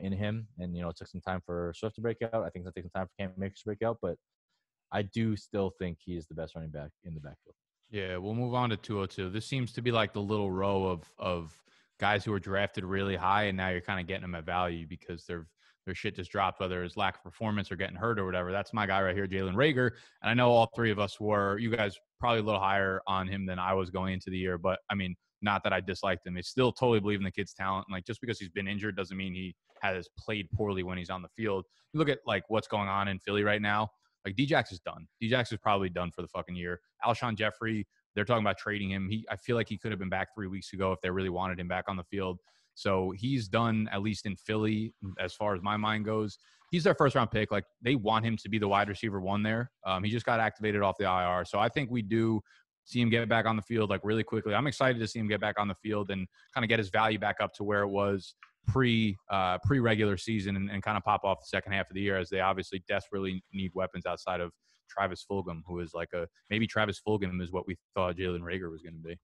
in him. And, it took some time for Swift to break out. I think it's going to take some time for Cam Akers to break out. But I do still think he is the best running back in the backfield. Yeah, we'll move on to 202. This seems to be like the little row of guys who were drafted really high, and now you're kind of getting them at value because their shit just dropped, whether it's lack of performance or getting hurt or whatever. That's my guy right here, Jalen Reagor. And I know all three of us were, you guys probably a little higher on him than I was going into the year, but I mean, not that I disliked him. I still totally believe in the kid's talent. And like, just because he's been injured doesn't mean he has played poorly when he's on the field. You look at like what's going on in Philly right now. Like, Djax is done. Djax is probably done for the fucking year. Alshon Jeffrey, they're talking about trading him. I feel like he could have been back 3 weeks ago if they really wanted him back on the field. So he's done, at least in Philly, as far as my mind goes. He's their first-round pick. Like, they want him to be the wide receiver one there. He just got activated off the IR. So I think we do see him get back on the field, like, really quickly. I'm excited to see him get back on the field and kind of get his value back up to where it was pre-regular season and kind of pop off the second half of the year, as they obviously desperately need weapons outside of Travis Fulgham, who is like maybe Travis Fulgham is what we thought Jalen Reagor was going to be.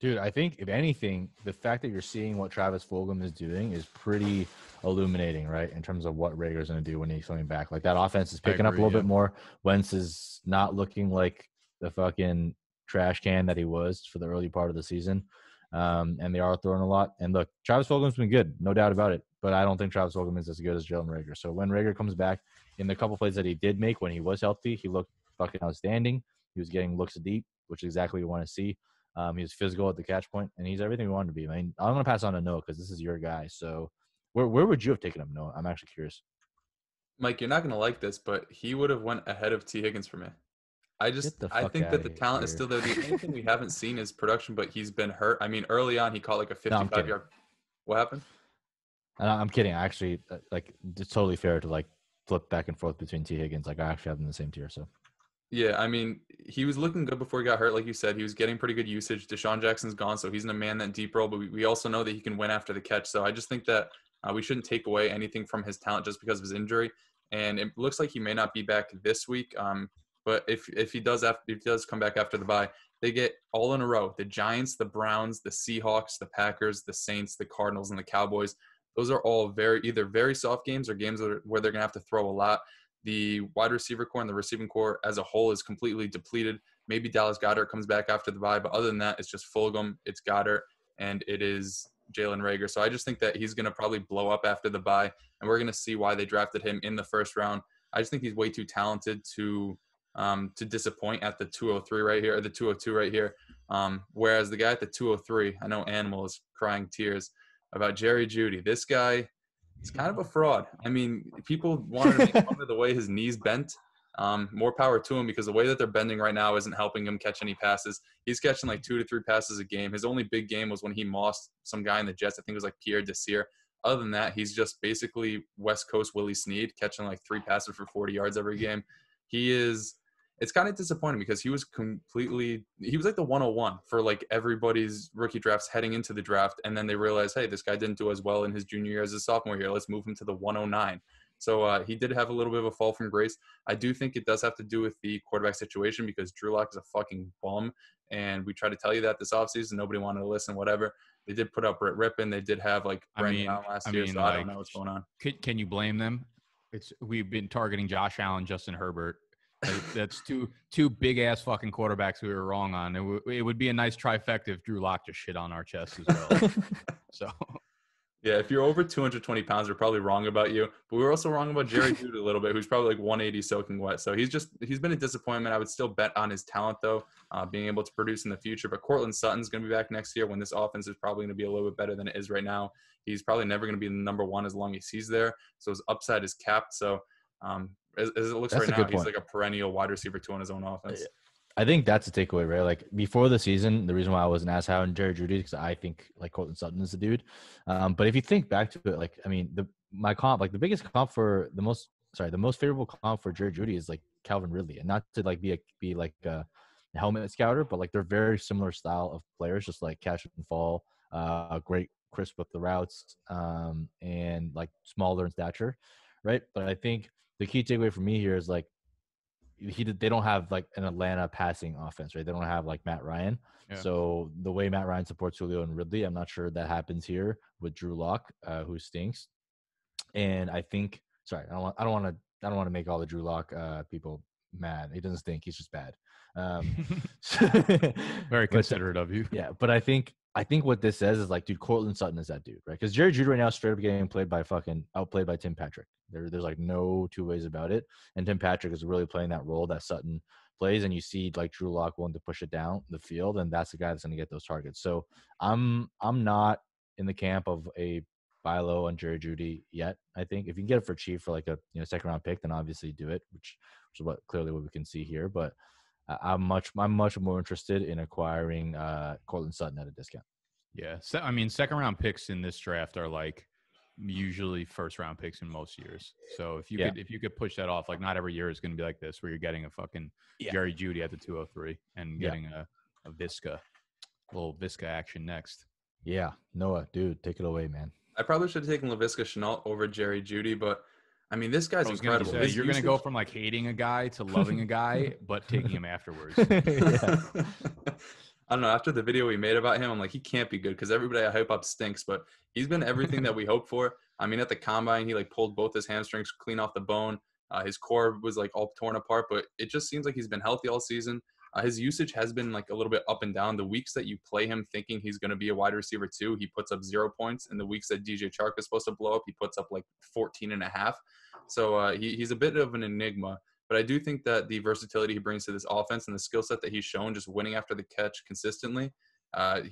Dude, I think, if anything, the fact that you're seeing what Travis Fulgham is doing is pretty illuminating, right, in terms of what Rager's going to do when he's coming back. Like, that offense is picking up a little bit more. Wentz is not looking like the fucking trash can that he was for the early part of the season. And they are throwing a lot. And, look, Travis Fulgham's been good, no doubt about it. But I don't think Travis Fulgham is as good as Jalen Reagor. So when Reagor comes back, in the couple plays that he did make when he was healthy, he looked fucking outstanding. He was getting looks deep, which is exactly what you want to see. He was physical at the catch point, and he's everything we wanted to be. I mean, I'm going to pass on to Noah because this is your guy. So where would you have taken him, Noah? I'm actually curious. Mike, you're not going to like this, but he would have went ahead of Tee Higgins for me. I think that the talent is still there. The only thing we haven't seen is production, but he's been hurt. I mean, early on, he caught like a 55-yard. What happened? I'm kidding. Actually, like, it's totally fair to like flip back and forth between Tee Higgins. Like, I actually have them in the same tier, so. Yeah, I mean, he was looking good before he got hurt, like you said. He was getting pretty good usage. Deshaun Jackson's gone, so he's in a man-that deep role, but we also know that he can win after the catch. So I just think that we shouldn't take away anything from his talent just because of his injury. And it looks like he may not be back this week. But if he does come back after the bye, they get all in a row. The Giants, the Browns, the Seahawks, the Packers, the Saints, the Cardinals, and the Cowboys. Those are all either very soft games or games where they're going to have to throw a lot. The wide receiver core and the receiving core as a whole is completely depleted. Maybe Dallas Goedert comes back after the bye, but other than that, it's just Fulgham, it's Goedert, and it is Jalen Reagor. So I just think that he's going to probably blow up after the bye, and we're going to see why they drafted him in the first round. I just think he's way too talented to disappoint at the 203 right here, or the 202 right here. Whereas the guy at the 203, I know Animal is crying tears about Jerry Jeudy. This guy... it's kind of a fraud. I mean, people wanted to make fun of the way his knees bent. More power to him, because the way that they're bending right now isn't helping him catch any passes. He's catching like 2 to 3 passes a game. His only big game was when he mossed some guy in the Jets. I think it was like Pierre Desir. Other than that, he's just basically West Coast Willie Snead, catching like 3 passes for 40 yards every game. It's kind of disappointing because he was like the 101 for like everybody's rookie drafts heading into the draft. And then they realized, hey, this guy didn't do as well in his junior year as his sophomore year. Let's move him to the 109. So he did have a little bit of a fall from grace. I do think it does have to do with the quarterback situation, because Drew Lock is a fucking bum. And we tried to tell you that this offseason. Nobody wanted to listen, whatever. They did put up Brett Rippon. They did have like Brandon Allen last year. So I don't know what's going on. Can you blame them? We've been targeting Josh Allen, Justin Herbert. That's two big-ass fucking quarterbacks we were wrong on. It would be a nice trifecta if Drew Lock just shit on our chest as well. So, yeah, if you're over 220 pounds, we're probably wrong about you. But we were also wrong about Jerry Jeudy a little bit, who's probably like 180 soaking wet. So he's been a disappointment. I would still bet on his talent, though, being able to produce in the future. But Courtland Sutton's going to be back next year when this offense is probably going to be a little bit better than it is right now. He's probably never going to be the number one as long as he's there. So his upside is capped. So, as it looks right now, he's like a perennial wide receiver two on his own offense. I think that's a takeaway, right? Like, before the season, the reason why I wasn't as high on Jerry Jeudy is because I think like Courtland Sutton is the dude. But if you think back to it, like, I mean, the my comp, like the biggest comp for the most favorable comp for Jerry Jeudy is like Calvin Ridley, and not to like be like a helmet scouter, but like they're very similar style of players, just like catch and fall, great crisp with the routes, and like smaller in stature, right? But I think the key takeaway for me here is like they don't have like an Atlanta passing offense, right? They don't have like Matt Ryan. Yeah. So the way Matt Ryan supports Julio and Ridley, I'm not sure that happens here with Drew Lock, who stinks. And I think, I don't want to make all the Drew Lock people mad. He doesn't stink. He's just bad. Very considerate of you. Yeah, but I think what this says is like, dude, Cortland Sutton is that dude, right? Because Jerry Jeudy right now is straight up getting outplayed by Tim Patrick. There's like no two ways about it. And Tim Patrick is really playing that role that Sutton plays, and you see like Drew Lock willing to push it down the field, and that's the guy that's going to get those targets. So I'm not in the camp of a buy low on Jerry Jeudy yet. I think if you can get it for cheap for like a second round pick, then obviously do it, which is clearly what we can see here. But I'm much more interested in acquiring Cortland Sutton at a discount. Yeah. So, I mean, second-round picks in this draft are, like, usually first-round picks in most years. So if you could push that off, like, not every year is going to be like this where you're getting a fucking Jerry Jeudy at the 203 and getting a Visca, a little Visca action next. Yeah. Noah, dude, take it away, man. I probably should have taken Laviska Shenault over Jerry Jeudy, but – I mean, this guy's incredible. You're going to go from like hating a guy to loving a guy, but taking him afterwards. I don't know. After the video we made about him, I'm like, he can't be good because everybody I hype up stinks, but he's been everything that we hope for. I mean, at the combine, he like pulled both his hamstrings clean off the bone. His core was like all torn apart, but it just seems like he's been healthy all season. His usage has been like a little bit up and down. The weeks that you play him thinking he's going to be a wide receiver too, he puts up 0 points. And the weeks that DJ Chark is supposed to blow up, he puts up like 14 and a half. So he's a bit of an enigma. But I do think that the versatility he brings to this offense and the skill set that he's shown just winning after the catch consistently,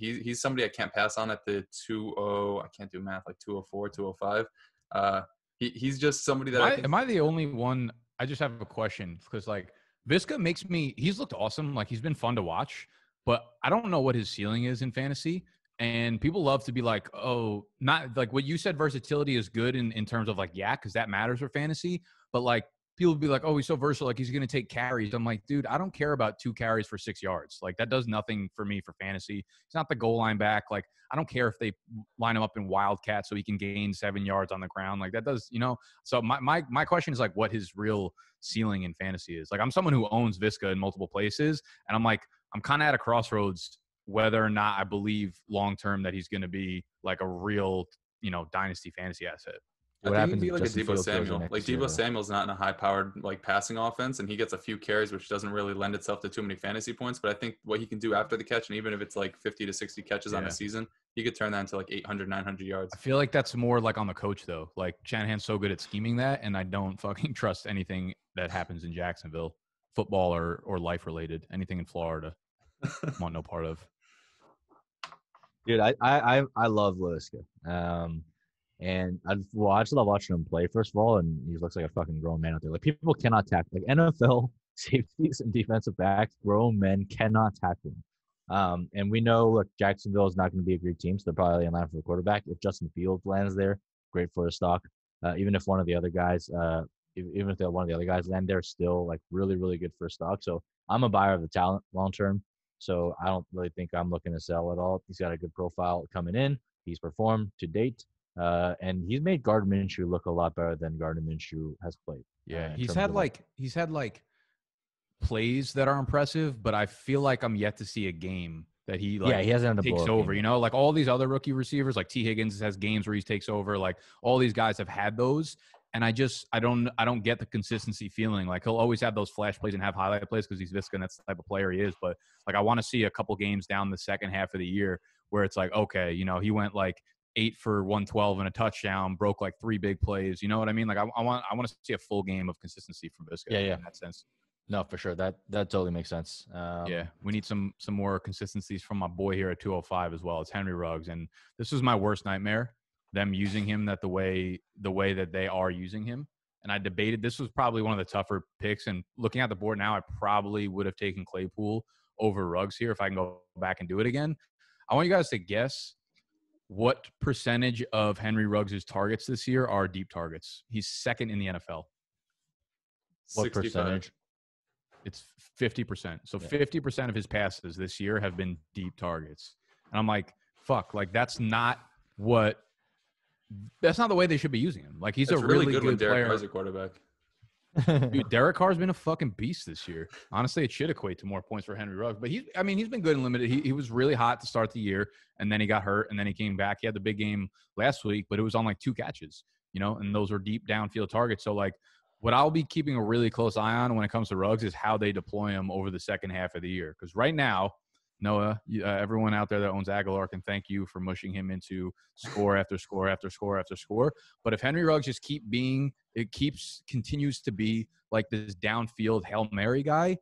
he's somebody I can't pass on at the 2-0. I can't do math, like 204, 205. He's just somebody that Am I the only one? I just have a question because like, Visca makes me – he's looked awesome. Like, he's been fun to watch. But I don't know what his ceiling is in fantasy. And people love to be like, oh, not – like, what you said, versatility is good in terms of, like, yeah, because that matters for fantasy. But, like, people be like, oh, he's so versatile. Like, he's going to take carries. I'm like, dude, I don't care about 2 carries for 6 yards. Like, that does nothing for me for fantasy. He's not the goal line back. Like, I don't care if they line him up in Wildcat so he can gain 7 yards on the ground. Like, that does – So, my question is, like, what his real – ceiling in fantasy is. Like, I'm someone who owns Visca in multiple places, and I'm like, I'm kind of at a crossroads whether or not I believe long term that he's going to be like a real, dynasty fantasy asset. What happens if like Debo Samuel? Like Debo Samuel's not in a high powered like passing offense, and he gets a few carries, which doesn't really lend itself to too many fantasy points. But I think what he can do after the catch, and even if it's like 50 to 60 catches on a season, he could turn that into like 800, 900 yards. I feel like that's more like on the coach though. Like Shanahan's so good at scheming that, and I don't fucking trust anything that happens in Jacksonville, football or life related. Anything in Florida, I want no part of. Dude, I love Laviska. And I just love watching him play, first of all, and he looks like a fucking grown man out there. Like, people cannot tackle. Like, NFL safeties and defensive backs, grown men cannot tackle him. And we know, look, Jacksonville is not going to be a great team, so they're probably in line for the quarterback. If Justin Fields lands there, great for the stock. Even if one of the other guys, land there, still, like, really, really good for stock. So I'm a buyer of the talent long-term, so I don't really think I'm looking to sell at all. He's got a good profile coming in. He's performed to date. And he's made Gardner Minshew look a lot better than Gardner Minshew has played. Yeah, he's had plays that are impressive, but I feel like I'm yet to see a game that he like he hasn't takes over. Game. Like all these other rookie receivers, like Tee Higgins has games where he takes over. Like all these guys have had those, and I don't get the consistency feeling. Like he'll always have those flash plays and have highlight plays because he's Visca and that's the type of player he is. But like I want to see a couple games down the second half of the year where it's like okay, he went like 8 for 112 and a touchdown, broke like 3 big plays. You know what I mean? Like I want to see a full game of consistency from Visca. Yeah. In that sense. No, for sure. That totally makes sense. We need some more consistencies from my boy here at 205 as well. It's Henry Ruggs, and this was my worst nightmare. Them using him the way that they are using him, and I debated this was probably one of the tougher picks. And looking at the board now, I probably would have taken Claypool over Ruggs here if I can go back and do it again. I want you guys to guess what percentage of Henry Ruggs' targets this year are deep targets? He's second in the NFL. What 65. Percentage? It's 50%. So yeah. 50% of his passes this year have been deep targets. And I'm like, fuck, like that's not the way they should be using him. Like he's a really good player. Derek Carr's a quarterback. Dude, Derek Carr's been a fucking beast this year. Honestly, it should equate to more points for Henry Ruggs. But he's been good and limited. He was really hot to start the year, and then he got hurt, and then he came back. He had the big game last week, but it was on like 2 catches, you know, and those were deep downfield targets. So like what I'll be keeping a really close eye on when it comes to Ruggs is how they deploy him over the second half of the year. Because right now, Noah, everyone out there that owns Aguilar can thank you for mushing him into score after score after score after score. But if Henry Ruggs just continues to be like this downfield Hail Mary guy,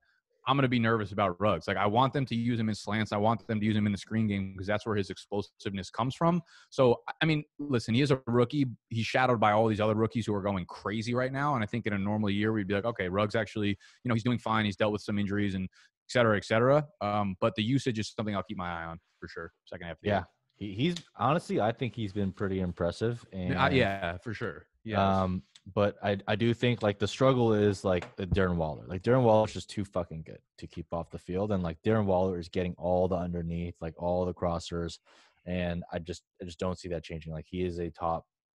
I'm going to be nervous about Ruggs. Like I want them to use him in slants. I want them to use him in the screen game because that's where his explosiveness comes from. So, I mean, listen, he is a rookie. He's shadowed by all these other rookies who are going crazy right now. And I think in a normal year, we'd be like, okay, Ruggs actually, you know, he's doing fine. He's dealt with some injuries and et cetera, et cetera. But the usage is something I'll keep my eye on for sure. Second half of the year. Yeah. He's honestly, I think he's been pretty impressive. And yeah, for sure. Yeah. But I do think, like, the struggle is, like, Darren Waller. Like, Darren Waller is just too fucking good to keep off the field. And, like, Darren Waller is getting all the underneath, like, all the crossers. And I just don't see that changing. Like, he is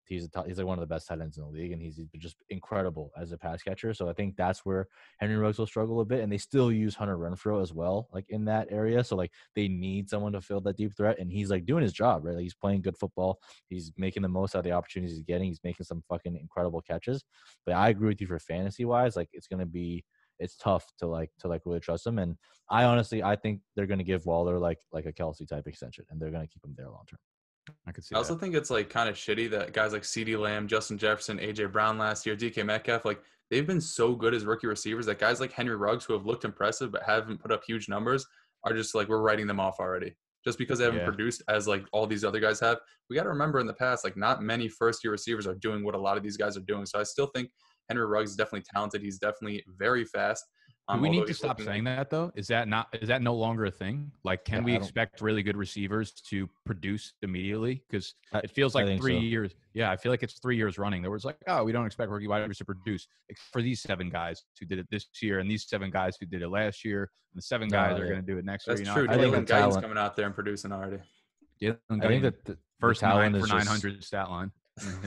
he's like one of the best tight ends in the league. And he's just incredible as a pass catcher. So I think that's where Henry Ruggs will struggle a bit. And they still use Hunter Renfrow as well, like, in that area. So, like, they need someone to fill that deep threat. And he's, like, doing his job, right? Like, he's playing good football. He's making the most out of the opportunities he's getting. He's making some fucking incredible catches. But I agree with you for fantasy-wise. Like, it's tough to really trust him. And I think they're going to give Waller, like a Kelsey-type extension. And they're going to keep him there long-term. I could see that. I also think it's, like, kind of shitty that guys like CeeDee Lamb, Justin Jefferson, AJ Brown last year, DK Metcalf, like, they've been so good as rookie receivers that guys like Henry Ruggs, who have looked impressive but haven't put up huge numbers, are just like, we're writing them off already just because they haven't produced as, like, all these other guys have. We got to remember in the past, like, not many first year receivers are doing what a lot of these guys are doing. So I still think Henry Ruggs is definitely talented. He's definitely very fast. Do we need to stop saying that, though? Is that no longer a thing? Like, can we expect really good receivers to produce immediately? Because it feels like 3 years. Yeah, I feel like it's 3 years running. There was like, oh, we don't expect rookie wide receivers to produce for these 7 guys who did it this year and these 7 guys who did it last year and the 7 guys are going to do it next year. That's true. Jalen Guyton's coming out there and producing already. Yeah, I think that the first 9 for 900 stat line.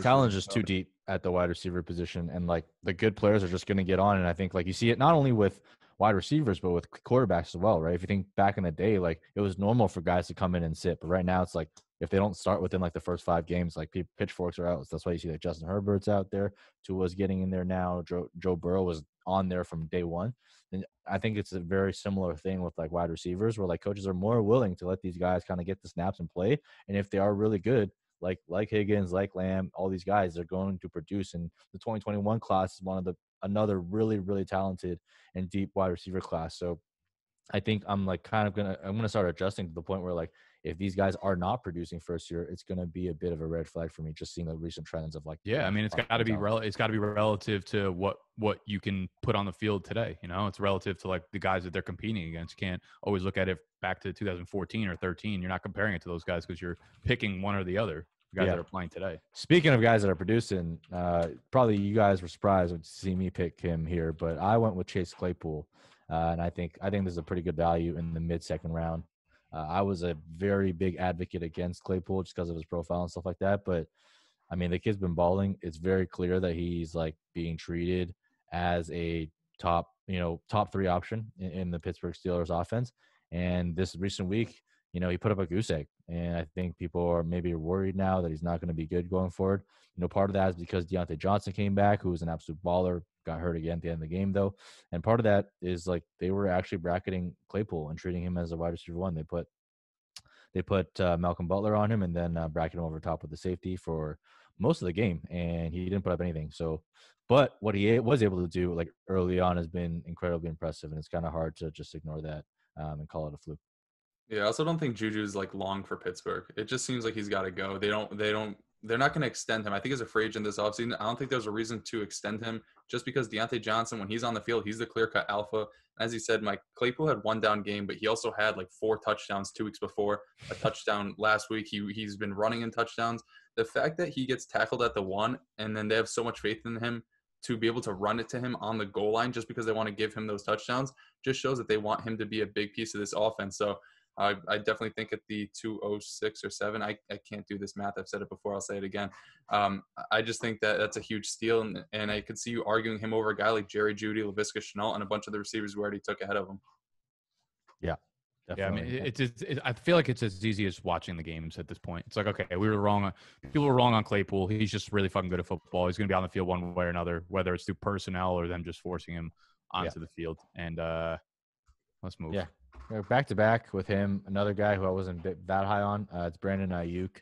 Talent is just too deep at the wide receiver position, and, like, the good players are just going to get on. And I think, like, you see it not only with wide receivers but with quarterbacks as well, right? If you think back in the day, like, it was normal for guys to come in and sit, but right now it's like if they don't start within, like, the first 5 games, like, pitchforks are out. So that's why you see, like, Justin Herbert's out there, Tua's getting in there now, Joe Burrow was on there from day one. And I think it's a very similar thing with, like, wide receivers, where, like, coaches are more willing to let these guys kind of get the snaps and play. And if they are really good, like Higgins, like Lamb, all these guys are going to produce. And the 2021 class is another really, really talented and deep wide receiver class. So I think I'm going to start adjusting to the point where, like, if these guys are not producing first year, it's going to be a bit of a red flag for me, just seeing the recent trends of, like, yeah, I mean, it's got to be relative to what you can put on the field today. You know, it's relative to, like, the guys that they're competing against. You can't always look at it back to 2014 or 13. You're not comparing it to those guys because you're picking one or the other. The guys that are playing today. Speaking of guys that are producing, probably you guys were surprised to see me pick him here, but I went with Chase Claypool, and I think this is a pretty good value in the mid-second round. I was a very big advocate against Claypool just because of his profile and stuff like that. But, I mean, the kid's been balling. It's very clear that he's, like, being treated as a top 3 option in the Pittsburgh Steelers offense. And this recent week, you know, he put up a goose egg. And I think people are maybe worried now that he's not going to be good going forward. You know, part of that is because Deontay Johnson came back, who was an absolute baller, got hurt again at the end of the game, though. And part of that is, like, they were actually bracketing Claypool and treating him as a wide receiver 1. They put Malcolm Butler on him and then bracketed him over top with the safety for most of the game. And he didn't put up anything. So, but what he was able to do, like, early on has been incredibly impressive. And it's kind of hard to just ignore that and call it a fluke. Yeah, I also don't think Juju's, like, long for Pittsburgh. It just seems like he's got to go. They don't they're not going to extend him. I think as a free agent this offseason, I don't think there's a reason to extend him just because Deontay Johnson, when he's on the field, he's the clear-cut alpha. As he said, Mike Claypool had one down game, but he also had like 4 touchdowns 2 weeks before, a touchdown last week. He's been running in touchdowns. The fact that he gets tackled at the one and then they have so much faith in him to be able to run it to him on the goal line just because they want to give him those touchdowns just shows that they want him to be a big piece of this offense. So I definitely think at the 206 or 7, I can't do this math. I've said it before. I'll say it again. I just think that that's a huge steal, and I could see you arguing him over a guy like Jerry Jeudy, Laviska Shenault, and a bunch of the receivers we already took ahead of him. Yeah. Definitely. Yeah, I mean, I feel like it's as easy as watching the games at this point. It's like, okay, we were wrong. People were wrong on Claypool. He's just really fucking good at football. He's going to be on the field one way or another, whether it's through personnel or them just forcing him onto the field. And let's move. Yeah. Back-to-back with him, another guy who I wasn't that high on, it's Brandon Ayuk.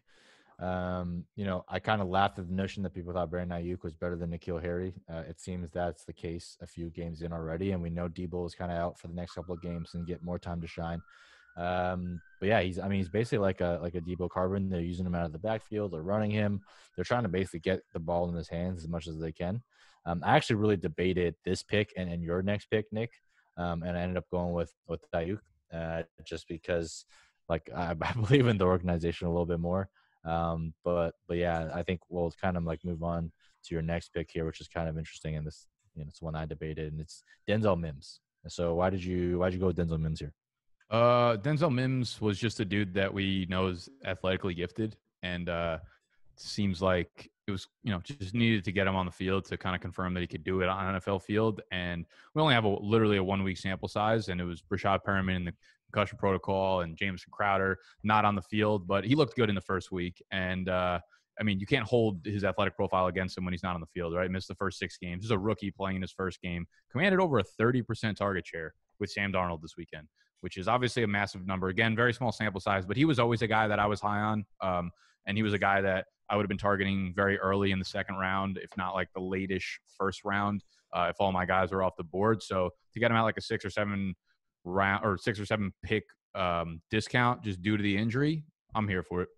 You know, I kind of laughed at the notion that people thought Brandon Ayuk was better than N'Keal Harry. It seems that's the case a few games in already, and we know Debo is kind of out for the next couple of games and get more time to shine. But yeah, he's basically like a Debo Carbon. They're using him out of the backfield. They're running him. They're trying to basically get the ball in his hands as much as they can. I actually really debated this pick and your next pick, Nick. And I ended up going with Ayuk just because, like, I believe in the organization a little bit more. But yeah, I think we'll kind of like move on to your next pick here, which is kind of interesting. And this, you know, it's one I debated, and it's Denzel Mims. So why'd you go with Denzel Mims here? Denzel Mims was just a dude that we know is athletically gifted, and seems like it was, you know, just needed to get him on the field to kind of confirm that he could do it on an NFL field. And we only have literally a 1 week sample size, and it was Rashad Perriman in the concussion protocol and Jameson Crowder not on the field, but he looked good in the first week. And I mean, you can't hold his athletic profile against him when he's not on the field, right? Missed the first 6 games. He's a rookie playing in his first game, commanded over a 30% target share with Sam Darnold this weekend, which is obviously a massive number. Again, very small sample size, but he was always a guy that I was high on. And he was a guy that I would have been targeting very early in the second round, if not like the late-ish first round, if all my guys were off the board. So to get him out like a 6 or 7 pick discount just due to the injury, I'm here for it.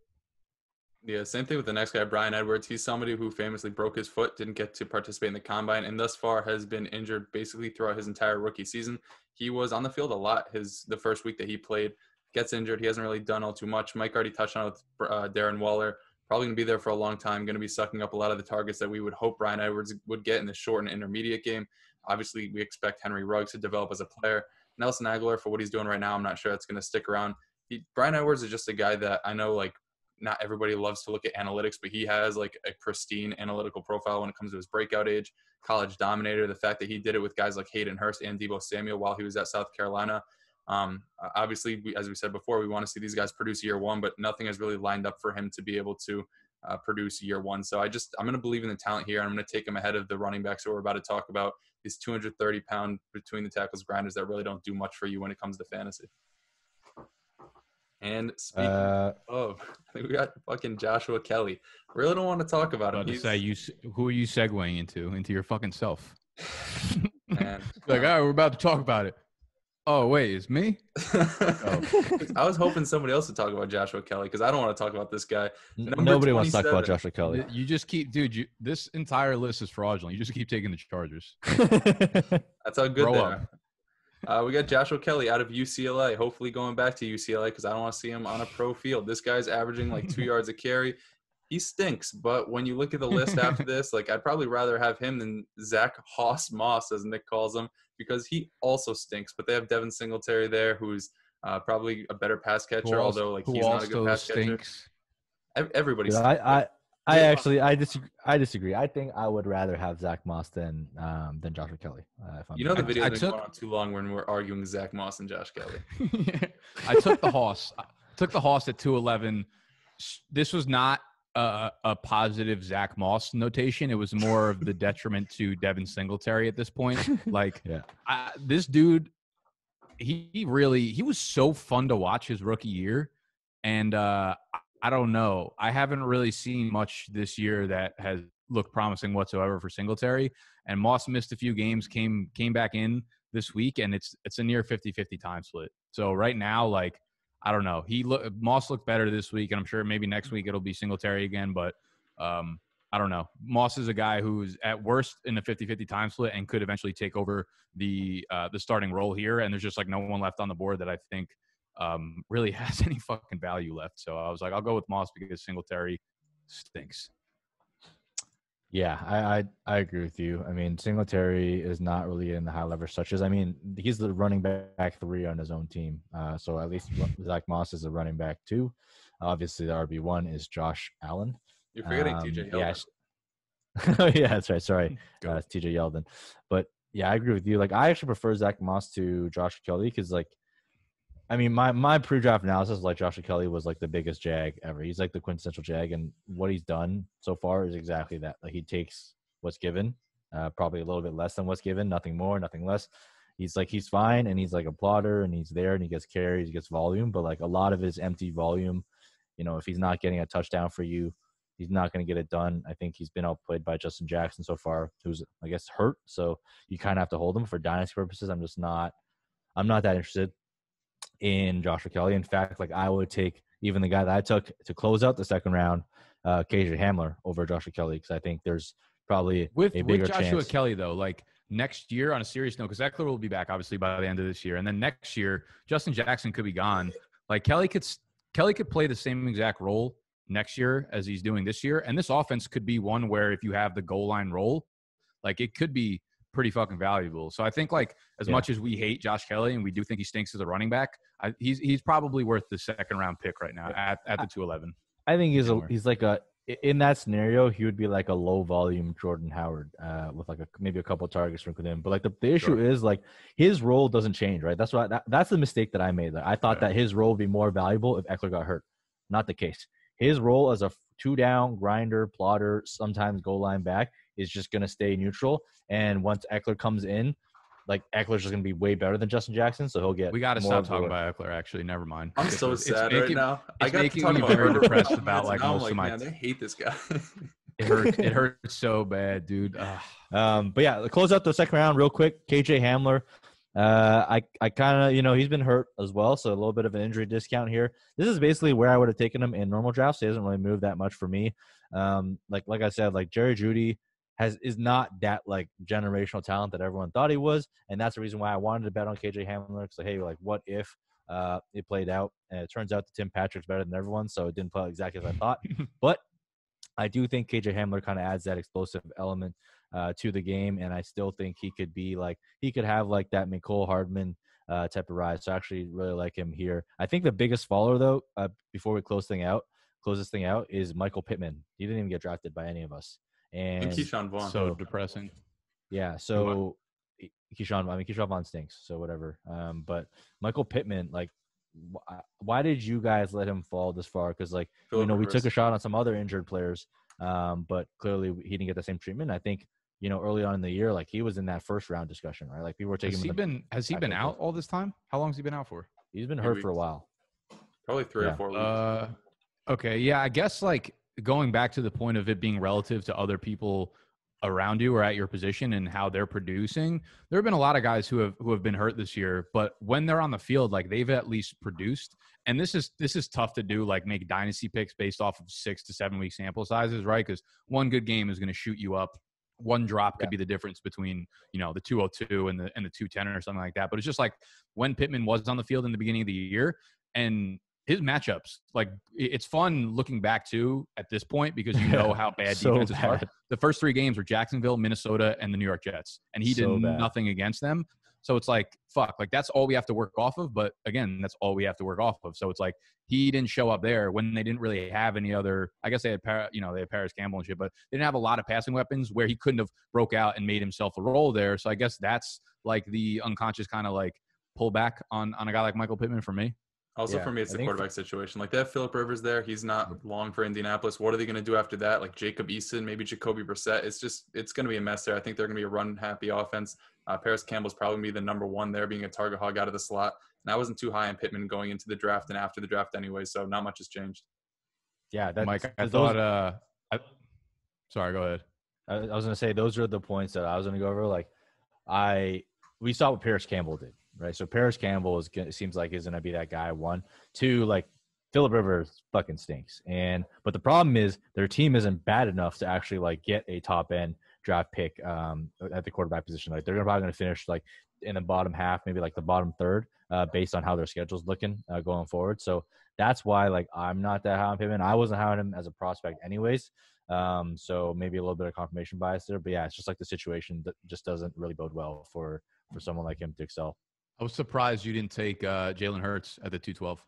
Yeah, same thing with the next guy, Bryan Edwards. He's somebody who famously broke his foot, didn't get to participate in the combine, and thus far has been injured basically throughout his entire rookie season. He was on the field a lot the first week that he played, gets injured. He hasn't really done all too much. Mike already touched on it with Darren Waller. Probably going to be there for a long time, going to be sucking up a lot of the targets that we would hope Bryan Edwards would get in the short and intermediate game. Obviously, we expect Henry Ruggs to develop as a player. Nelson Aguilar, for what he's doing right now, I'm not sure that's going to stick around. Bryan Edwards is just a guy that I know, like, not everybody loves to look at analytics, but he has, like, a pristine analytical profile when it comes to his breakout age, college dominator. The fact that he did it with guys like Hayden Hurst and Deebo Samuel while he was at South Carolina. Obviously, as we said before, we want to see these guys produce year one, but nothing has really lined up for him to be able to produce year one. So I'm going to believe in the talent here, and I'm going to take him ahead of the running backs who we're about to talk about, these 230-pound between the tackles grinders that really don't do much for you when it comes to fantasy. And speaking of, I think we got fucking Joshua Kelley. Really don't want to talk about him. Who are you segueing into your fucking self? Man, like, all right, we're about to talk about it. Oh, wait, it's me? I was hoping somebody else would talk about Joshua Kelley because I don't want to talk about this guy. Nobody wants to talk about Joshua Kelley. You just keep – dude, this entire list is fraudulent. You just keep taking the Chargers. That's how good they are. We got Joshua Kelley out of UCLA, hopefully going back to UCLA because I don't want to see him on a pro field. This guy's averaging like 2 yards a carry. He stinks, but when you look at the list after this, like, I'd probably rather have him than Zach Hoss Moss, as Nick calls him, because he also stinks. But they have Devin Singletary there, who's probably a better pass catcher, although, like, he's not a good pass catcher. Everybody stinks. I disagree. I think I would rather have Zach Moss than Joshua Kelley. The video didn't go on too long when we're arguing Zach Moss and Josh Kelley. I took the Hoss. I took the Hoss at 211. This was not a positive Zach Moss notation. It was more of the detriment to Devin Singletary at this point. Like, yeah. This dude, he was so fun to watch his rookie year. And I don't know. I haven't really seen much this year that has looked promising whatsoever for Singletary. And Moss missed a few games, came back in this week, and it's a near 50-50 time split. So right now, like, I don't know. Moss looked better this week, and I'm sure maybe next week it'll be Singletary again. But I don't know. Moss is a guy who's at worst in the 50-50 time split and could eventually take over the starting role here. And there's just, like, no one left on the board that I think really has any fucking value left. So I was like, I'll go with Moss because Singletary stinks. Yeah, I agree with you. I mean, Singletary is not really in the high leverage touches. I mean, he's the running back 3 on his own team. So at least Zach Moss is a running back 2. Obviously, the RB1 is Josh Allen. You're forgetting T.J. Yeldon. Yeah, yeah, that's right. Sorry, T.J. Yeldon. But, yeah, I agree with you. Like, I actually prefer Zach Moss to Joshua Kelley because, like, I mean, my pre-draft analysis, like, Joshua Kelley was, like, the biggest jag ever. He's, like, the quintessential jag, and what he's done so far is exactly that. Like, he takes what's given, probably a little bit less than what's given, nothing more, nothing less. He's, like, he's fine, and he's, like, a plotter, and he's there, and he gets carries, he gets volume, but, like, a lot of his empty volume, you know, if he's not getting a touchdown for you, he's not going to get it done. I think he's been outplayed by Justin Jackson so far, who's, I guess, hurt. So you kind of have to hold him for dynasty purposes. I'm not that interested in Joshua Kelley. In fact, like, I would take even the guy that I took to close out the second round, K.J. Hamler, over Joshua Kelley, because I think there's probably a bigger chance. With Joshua Kelley, though, like, next year, on a serious note, because Ekeler will be back, obviously, by the end of this year. And then next year, Justin Jackson could be gone. Like, Kelley could play the same exact role next year as he's doing this year. And this offense could be one where if you have the goal line role, like, it could be pretty fucking valuable. So I think, like, as much as we hate Josh Kelley and we do think he stinks as a running back, he's probably worth the second round pick right now at the 211. I think he's like a, in that scenario, he would be like a low volume Jordan Howard with like maybe a couple of targets sprinkled in. But like the issue is like his role doesn't change, right? That's why that's the mistake that I made. Like, I thought that his role would be more valuable if Ekeler got hurt. Not the case. His role as a 2-down grinder, plotter, sometimes goal line back is just going to stay neutral. And once Ekeler comes in, like, Eckler's just going to be way better than Justin Jackson, so he'll get. We got to stop talking about Ekeler. Actually, never mind. I'm so sad right now. I got to talk about very depressed about like most of my. Man, I hate this guy. It hurts so bad, dude. But yeah, close out the second round real quick. K.J. Hamler. I kind of, you know, he's been hurt as well, so a little bit of an injury discount here. This is basically where I would have taken him in normal drafts. He doesn't really move that much for me. Like I said, like Jerry Jeudy is not that like generational talent that everyone thought he was, and that's the reason why I wanted to bet on K.J. Hamler. So hey, like, what if it played out? And it turns out that Tim Patrick's better than everyone, so it didn't play out exactly as I thought. But I do think K.J. Hamler kind of adds that explosive element to the game, and I still think he could have like that Mecole Hardman type of rise. So I actually really like him here. I think the biggest follower though, before we close this thing out, is Michael Pittman. He didn't even get drafted by any of us, and Keyshawn Vaughn. So depressing. Yeah. So Keyshawn Vaughn stinks. So whatever. But Michael Pittman, like, why did you guys let him fall this far? Because like we took a shot on some other injured players, but clearly he didn't get the same treatment. I think. You know, early on in the year, like he was in that first round discussion, right? Like people were taking. Has he been out all this time? How long has he been out for? He's been hurt for a while, probably 3 or 4 weeks. Okay, yeah, I guess like going back to the point of it being relative to other people around you or at your position and how they're producing. There have been a lot of guys who have been hurt this year, but when they're on the field, like they've at least produced. And this is tough to do, like make dynasty picks based off of 6 to 7 week sample sizes, right? Because one good game is going to shoot you up. One drop could be the difference between, you know, the 202 and the 210 or something like that. But it's just like when Pittman was on the field in the beginning of the year and his matchups, like it's fun looking back to at this point because you know how bad defenses are. The first 3 games were Jacksonville, Minnesota, and the New York Jets. And he did nothing against them. So it's like, fuck, like that's all we have to work off of. But again, that's all we have to work off of. So it's like he didn't show up there when they didn't really have any other, I guess they had Paris Campbell and shit, but they didn't have a lot of passing weapons where he couldn't have broke out and made himself a role there. So I guess that's like the unconscious kind of like pullback on a guy like Michael Pittman for me. Also for me, it's the quarterback situation. Like they have Philip Rivers there. He's not long for Indianapolis. What are they going to do after that? Like Jacob Eason, maybe Jacoby Brissett. It's going to be a mess there. I think they're going to be a run-happy offense. Paris Campbell's probably going to be the number one there, being a target hog out of the slot. And I wasn't too high on Pittman going into the draft and after the draft anyway, so not much has changed. Yeah, Mike, I thought sorry, go ahead. I was going to say those are the points that I was going to go over. Like we saw what Paris Campbell did, right? So Paris Campbell seems like is going to be that guy, 1. 2, like Philip Rivers fucking stinks. But the problem is their team isn't bad enough to actually like get a top end draft pick at the quarterback position. Like they're probably going to finish like in the bottom half, maybe like the bottom third, based on how their schedule's looking going forward. So that's why like I'm not that high on Pittman. I wasn't high on him as a prospect anyways. So maybe a little bit of confirmation bias there, but yeah, it's just like the situation that just doesn't really bode well for someone like him to excel. I was surprised you didn't take Jalen Hurts at the 212.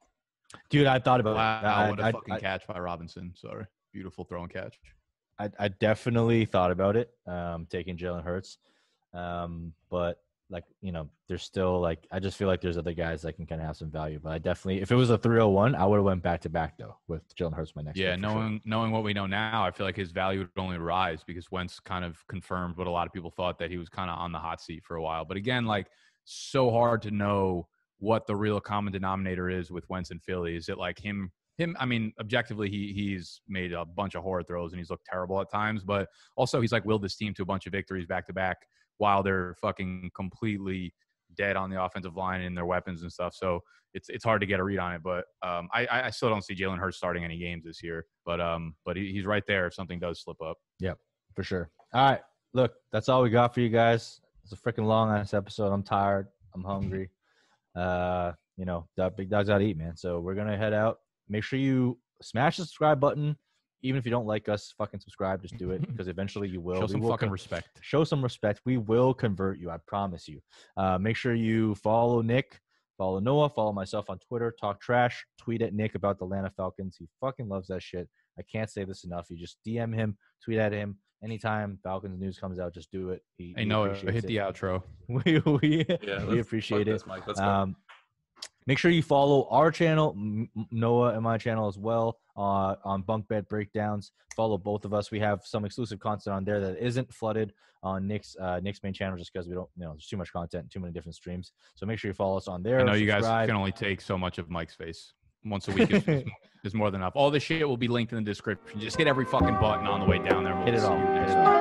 Dude, I thought about it. Wow, what a fucking catch by Robinson. Sorry. Beautiful throw and catch. I definitely thought about it, taking Jalen Hurts. But, like, you know, there's still, like, I just feel like there's other guys that can kind of have some value. But I definitely, if it was a 301, I would have went back-to-back, though, with Jalen Hurts my next year. Yeah, knowing what we know now, I feel like his value would only rise because Wentz kind of confirmed what a lot of people thought, that he was kind of on the hot seat for a while. But, again, like, so hard to know what the real common denominator is with Wentz and Philly. Is it like him? I mean, objectively, he's made a bunch of horror throws and he's looked terrible at times, but also he's like willed this team to a bunch of victories back to back while they're fucking completely dead on the offensive line and their weapons and stuff. So it's hard to get a read on it, but I still don't see Jalen Hurts starting any games this year, but he's right there if something does slip up. Yeah, for sure. All right. Look, that's all we got for you guys. It's a freaking long ass episode. I'm tired. I'm hungry. You know, big dogs gotta eat, man. So we're gonna head out. Make sure you smash the subscribe button. Even if you don't like us, fucking subscribe. Just do it, because eventually you will. Show some respect. Show some respect. We will convert you. I promise you. Make sure you follow Nick, follow Noah, follow myself on Twitter. Talk trash. Tweet at Nick about the Atlanta Falcons. He fucking loves that shit. I can't say this enough. You just DM him, tweet at him. Anytime Falcons news comes out, just do it. I know it. Hit the outro. We appreciate it. This, make sure you follow our channel, Noah and my channel as well, on Bunk Bed Breakdowns. Follow both of us. We have some exclusive content on there that isn't flooded on Nick's main channel, just because we don't, you know, there's too much content, too many different streams. So make sure you follow us on there. I know you guys can only take so much of Mike's face. Once a week is more than enough. All this shit will be linked in the description. Just hit every fucking button on the way down there. We'll hit it all.